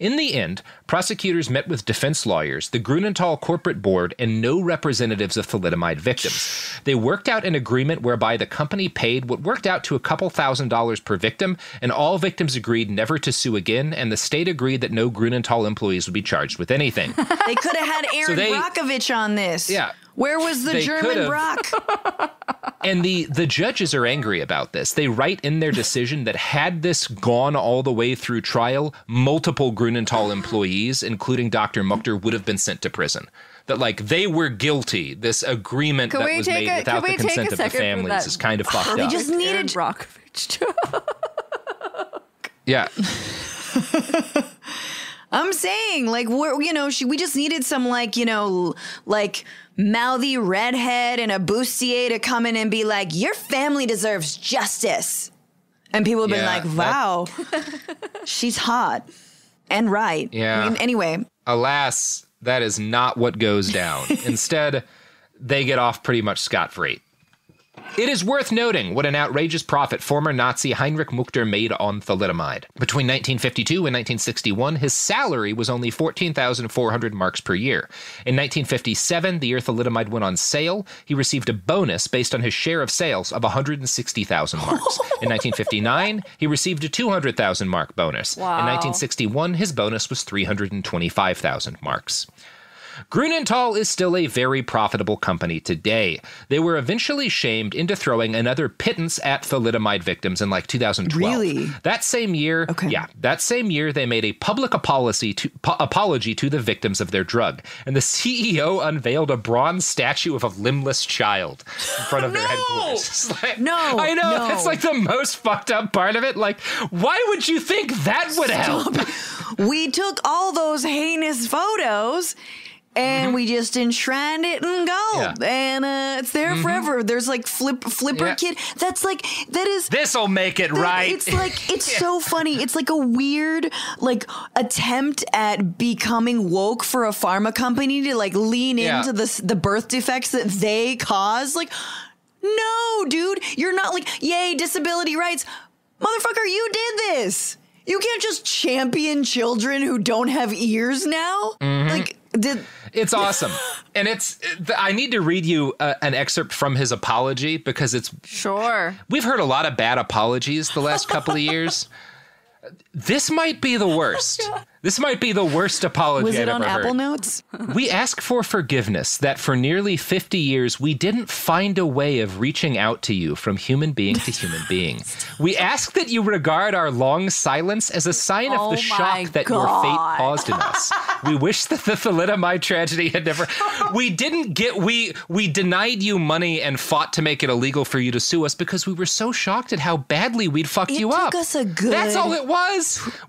In the end, prosecutors met with defense lawyers, the Grunenthal corporate board, and no representatives of thalidomide victims. They worked out an agreement whereby the company paid what worked out to a couple thousand dollars per victim, and all victims agreed never to sue again, and the state agreed that no Grunenthal employees would be charged with anything." They could have had Aaron so they, Brockovich on this. Yeah. Where was the they German Brock? And the, the judges are angry about this. They write in their decision that had this gone all the way through trial, multiple Grunenthal employees, including Doctor Mückter, would have been sent to prison. That, like, they were guilty. This agreement could that was made a, without the consent of the families is kind of fucked up. We just needed Brockovich joke. Yeah. I'm saying, like, we're, you know, she, we just needed some, like, you know, like, mouthy redhead and a bustier to come in and be like, "Your family deserves justice." And people have been yeah, like, wow, that- she's hot and right. Yeah. I mean, anyway. Alas, that is not what goes down. Instead, they get off pretty much scot-free. It is worth noting what an outrageous profit former Nazi Heinrich Mückter made on thalidomide. Between nineteen fifty-two and nineteen sixty-one, his salary was only fourteen thousand four hundred marks per year. In nineteen fifty-seven, the year thalidomide went on sale, he received a bonus based on his share of sales of one hundred sixty thousand marks. In nineteen fifty-nine, he received a two hundred thousand mark bonus. Wow. In nineteen sixty-one, his bonus was three hundred twenty-five thousand marks. Grunenthal is still a very profitable company today. They were eventually shamed into throwing another pittance at thalidomide victims in like two thousand twelve. Really? That same year, okay. yeah, that same year they made a public apology to, po- apology to the victims of their drug, and the C E O unveiled a bronze statue of a limbless child in front of no! their headquarters. Like, no, I know no. that's like the most fucked up part of it. Like, why would you think that would Stop. help? We took all those heinous photos. And mm-hmm. we just enshrined it in gold. Yeah. And uh, it's there mm-hmm. forever. There's like flip, Flipper yeah. Kid. That's like, that is. This'll make it that, right. It's like, it's yeah. so funny. It's like a weird, like, attempt at becoming woke for a pharma company to like lean yeah. into the, the birth defects that they cause. Like, no, dude, you're not like, yay, disability rights. Motherfucker, you did this. You can't just champion children who don't have ears now. Mm-hmm. Like, Did- it's awesome. And it's, I need to read you uh, an excerpt from his apology because it's. Sure. We've heard a lot of bad apologies the last couple of years. This might be the worst. This might be the worst apology I've ever heard. Was it on Apple Notes? We ask for forgiveness that for nearly fifty years, we didn't find a way of reaching out to you from human being to human being. We ask that you regard our long silence as a sign oh of the shock that God. your fate caused in us. We wish that the thalidomide tragedy had never... We didn't get... We, we denied you money and fought to make it illegal for you to sue us because we were so shocked at how badly we'd fucked it you up. Us a good... That's all it was.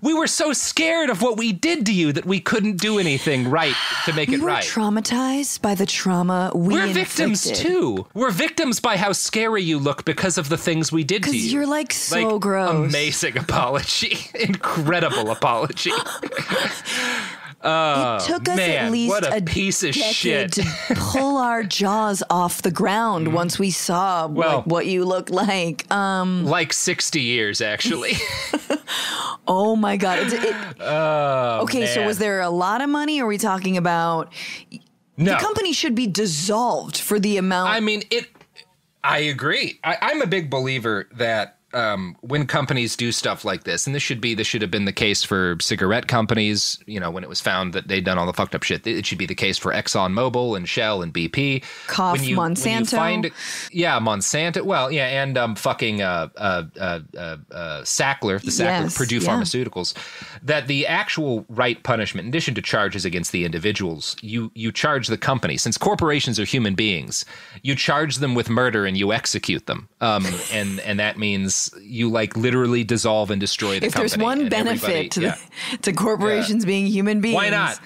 We were so scared of what we did to you that we couldn't do anything right to make it right. We're traumatized by the trauma we We're victims inflicted. too. We're victims by how scary you look because of the things we did to you. Because you're like so like, gross. Amazing apology. Incredible apology. Oh, it took us man, at least a, a piece of shit to pull our jaws off the ground mm-hmm. once we saw well, like, what you looked like. Um, like sixty years, actually. Oh, my God. It, it, oh, okay, man. So was there a lot of money? Or are we talking about no. the company should be dissolved for the amount? I mean, it. I agree. I, I'm a big believer that Um, when companies do stuff like this, and this should be, this should have been the case for cigarette companies, you know, when it was found that they'd done all the fucked up shit, it should be the case for ExxonMobil and Shell and B P. Cough, when you, Monsanto. When you find, yeah, Monsanto. Well, yeah, and um, fucking uh, uh, uh, uh, uh, Sackler, the Sackler, yes, Purdue yeah. Pharmaceuticals, that the actual right punishment, in addition to charges against the individuals, you, you charge the company. Since corporations are human beings, you charge them with murder and you execute them. Um, and, and that means you like literally dissolve and destroy the if company. If there's one benefit to, yeah. the, to corporations yeah. being human beings, why not?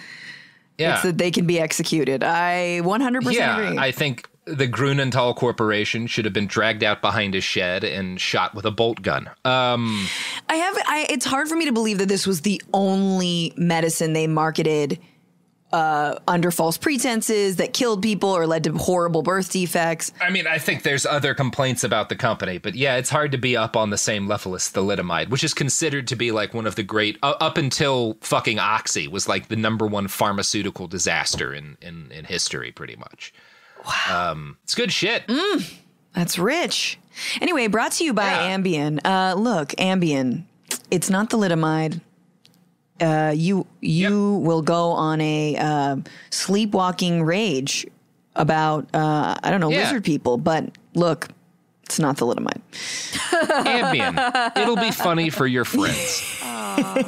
Yeah. It's that they can be executed. I one hundred percent yeah, agree. I think the Grunenthal Corporation should have been dragged out behind a shed and shot with a bolt gun. Um, I have. I, it's hard for me to believe that this was the only medicine they marketed Uh, under false pretenses that killed people or led to horrible birth defects. I mean, I think there's other complaints about the company, but yeah, it's hard to be up on the same level as thalidomide, which is considered to be like one of the great, uh, up until fucking Oxy was like the number one pharmaceutical disaster in, in, in history, pretty much. Wow. Um, it's good shit. Mm, that's rich. Anyway, brought to you by yeah. Ambien. Uh, look, Ambien, it's not thalidomide. Uh, you you yep. will go on a uh, sleepwalking rage about, uh, I don't know, yeah. lizard people. But look, it's not thalidomide. Ambien. It'll be funny for your friends. Oh,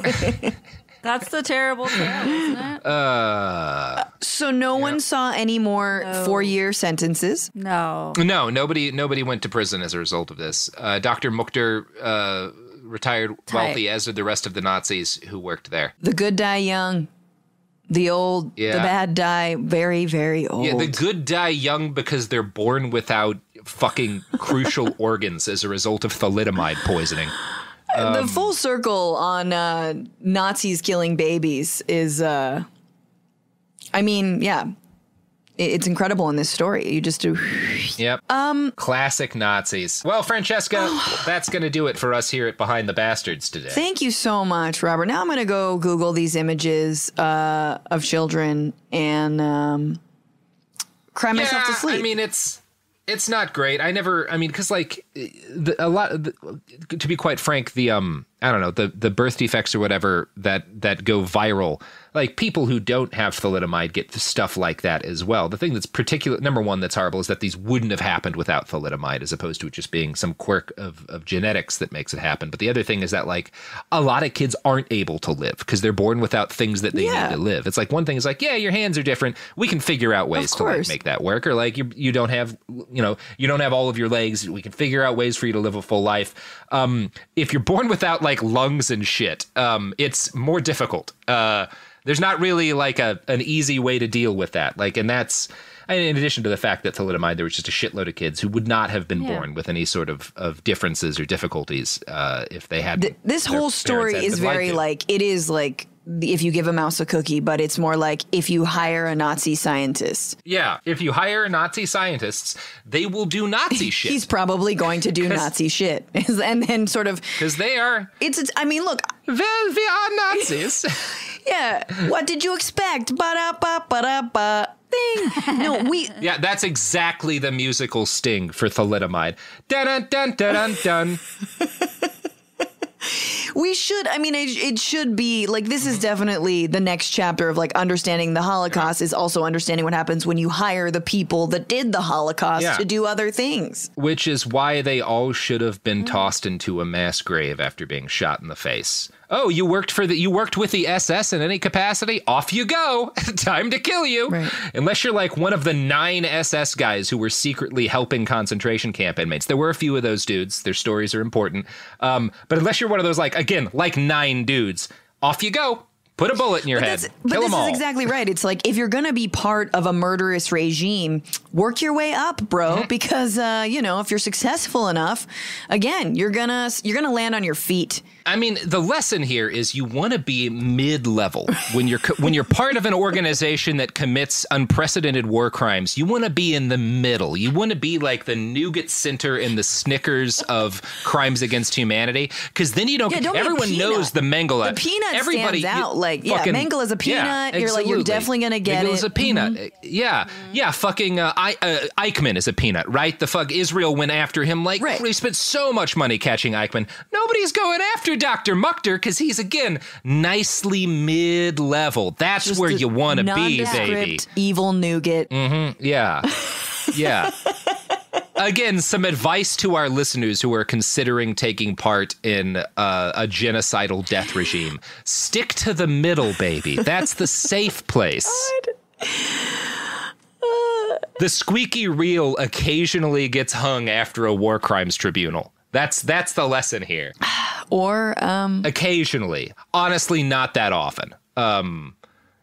that's the terrible tale, isn't it? Uh, so no yep. one saw any more no. four-year sentences? No. No, nobody, nobody went to prison as a result of this. Uh, Doctor Mückter... Uh, retired wealthy, Tight. as did the rest of the Nazis who worked there. The good die young, the old, yeah. the bad die very, very old. Yeah, the good die young because they're born without fucking crucial organs as a result of thalidomide poisoning. Um, the full circle on uh, Nazis killing babies is, uh, I mean, yeah, it's incredible in this story. You just do. Yep. Um, Classic Nazis. Well, Francesca, that's going to do it for us here at Behind the Bastards today. Thank you so much, Robert. Now I'm going to go Google these images uh, of children and um, cry yeah, myself to sleep. I mean, it's it's not great. I never. I mean, because like the, a lot. The, to be quite frank, the um, I don't know, the the birth defects or whatever that that go viral. Like people who don't have thalidomide get stuff like that as well. The thing that's particular, number one, that's horrible is that these wouldn't have happened without thalidomide, as opposed to it just being some quirk of, of genetics that makes it happen. But the other thing is that like a lot of kids aren't able to live because they're born without things that they yeah. need to live. It's like one thing is like, yeah, your hands are different. We can figure out ways to like make that work. Or like you, you don't have, you know, you don't have all of your legs. We can figure out ways for you to live a full life. Um, if you're born without like lungs and shit, um, it's more difficult. Uh, There's not really like a an easy way to deal with that. Like, and that's and in addition to the fact that thalidomide, there was just a shitload of kids who would not have been yeah. born with any sort of, of differences or difficulties uh, if they had. Th this whole story is very like, it is like if you give a mouse a cookie, but it's more like if you hire a Nazi scientist. Yeah. If you hire Nazi scientists, they will do Nazi shit. He's probably going to do Nazi shit. And then sort of. Because they are. It's, it's I mean, look. Well, we are Nazis. Yeah. What did you expect? Ba-da-ba, ba-da-ba. Thing. No, we. Yeah, that's exactly the musical sting for thalidomide. Dun-dun-dun-dun-dun. We should. I mean, it, it should be like this is definitely the next chapter of like understanding the Holocaust is also understanding what happens when you hire the people that did the Holocaust yeah. to do other things. Which is why they all should have been tossed into a mass grave after being shot in the face. Oh, you worked for the you worked with the S S in any capacity? Off you go. Time to kill you. Right. Unless you're like one of the nine S S guys who were secretly helping concentration camp inmates. There were a few of those dudes. Their stories are important. Um, but unless you're one of those, like, again, like nine dudes, off you go. Put a bullet in your but head. But Kill this them all. Is exactly right. It's like if you're going to be part of a murderous regime, work your way up, bro. Because, uh, you know, if you're successful enough, again, you're going to you're going to land on your feet. I mean, the lesson here is you want to be mid-level when you're when you're part of an organization that commits unprecedented war crimes. You want to be in the middle. You want to be like the nougat center in the Snickers of crimes against humanity, because then you don't. Yeah, get, don't everyone knows the Mengele. The peanut Everybody, stands out. Like, yeah, Mengele is a peanut. Yeah, you're absolutely. like, you're definitely gonna get Mengele it. Mengele is a peanut. Mm-hmm. Yeah, yeah. Fucking uh, I, uh, Eichmann is a peanut, right? The fuck Israel went after him. Like, right. They spent so much money catching Eichmann. Nobody's going after Doctor Mückter, because he's, again, nicely mid-level. That's Just where you want to be, baby. Evil nougat. Mm-hmm. Yeah. Yeah. Again, some advice to our listeners who are considering taking part in uh, a genocidal death regime. Stick to the middle, baby. That's the safe place. God. Uh. The squeaky reel occasionally gets hung after a war crimes tribunal. That's that's the lesson here. Or um, occasionally, honestly, not that often. Um,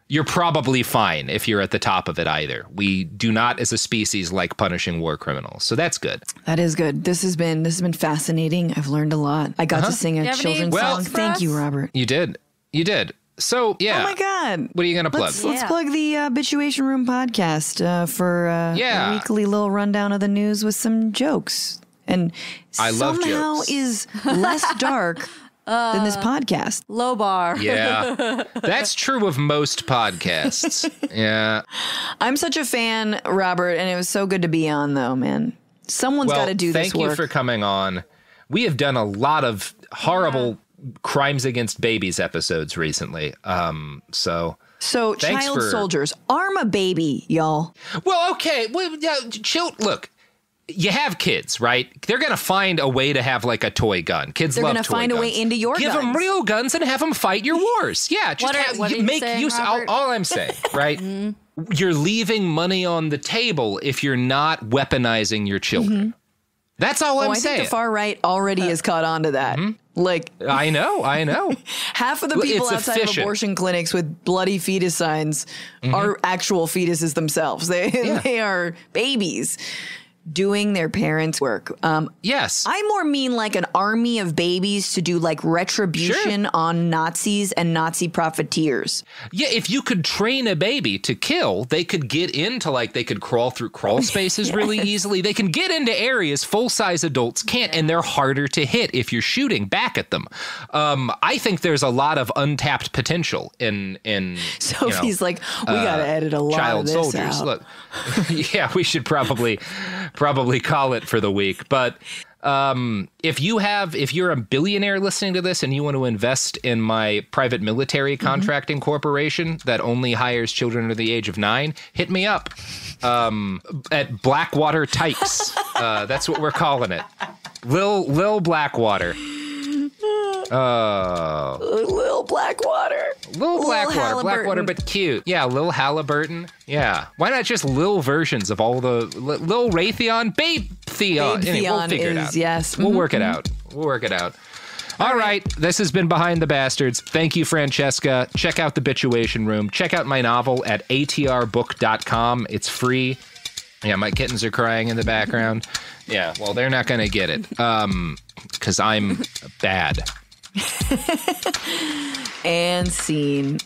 you're probably fine if you're at the top of it either. We do not as a species like punishing war criminals. So that's good. That is good. This has been this has been fascinating. I've learned a lot. I got uh-huh. to sing a children's well, song. Thank you, Robert. You did. You did. So, yeah. Oh, my God. What are you going to plug? Let's, yeah. let's plug the uh, Bituation Room podcast uh, for uh, yeah. a weekly little rundown of the news with some jokes. And I somehow love is less dark uh, than this podcast. Low bar. Yeah, that's true of most podcasts. Yeah. I'm such a fan, Robert, and it was so good to be on, though, man. Someone's well, got to do this work. Thank you for coming on. We have done a lot of horrible yeah. crimes against babies episodes recently. Um, so... So thanks child for... soldiers, arm a baby, y'all. Well, okay. Well, yeah, chill. Look. You have kids, right? They're going to find a way to have, like, a toy gun. Kids They're love toy guns. They're going to find a way into your Give guns. Give them real guns and have them fight your wars. Yeah, just what are, have, what you, are you make saying, use. All, all I'm saying, right? mm. You're leaving money on the table if you're not weaponizing your children. Mm-hmm. That's all oh, I'm I saying. I think the far right already has caught on to that. Mm-hmm. Like, I know, I know. Half of the people it's outside efficient. of abortion clinics with bloody fetus signs mm-hmm. are actual fetuses themselves. They yeah. they are babies. Doing their parents' work. Um, yes. I more mean like an army of babies to do like retribution sure. on Nazis and Nazi profiteers. Yeah, if you could train a baby to kill, they could get into like they could crawl through crawl spaces yes. really easily. They can get into areas full-size adults can't, yeah. and they're harder to hit if you're shooting back at them. Um, I think there's a lot of untapped potential in in. Sophie's you know, like, we uh, gotta edit a lot child of this soldiers. Out. Look, yeah, we should probably. Probably call it for the week. But um, if you have if you're a billionaire listening to this and you want to invest in my private military contracting mm-hmm. corporation that only hires children under the age of nine, hit me up um, at Blackwater Tykes. uh, that's what we're calling it. Lil, Lil Blackwater. Oh, Lil Blackwater, Lil Blackwater, Blackwater, but cute. Yeah, Lil Halliburton. Yeah, why not just Lil versions of all the Lil Raytheon, Babe Theon? Babe anyway, Theon we'll figure is, it out. Yes, we'll mm-hmm. work it out. We'll work it out. All, all right. right, this has been Behind the Bastards. Thank you, Francesca. Check out the Bituation Room. Check out my novel at A T R book dot com. It's free. Yeah, my kittens are crying in the background. Yeah, well, they're not gonna get it, um, because I'm bad. And scene.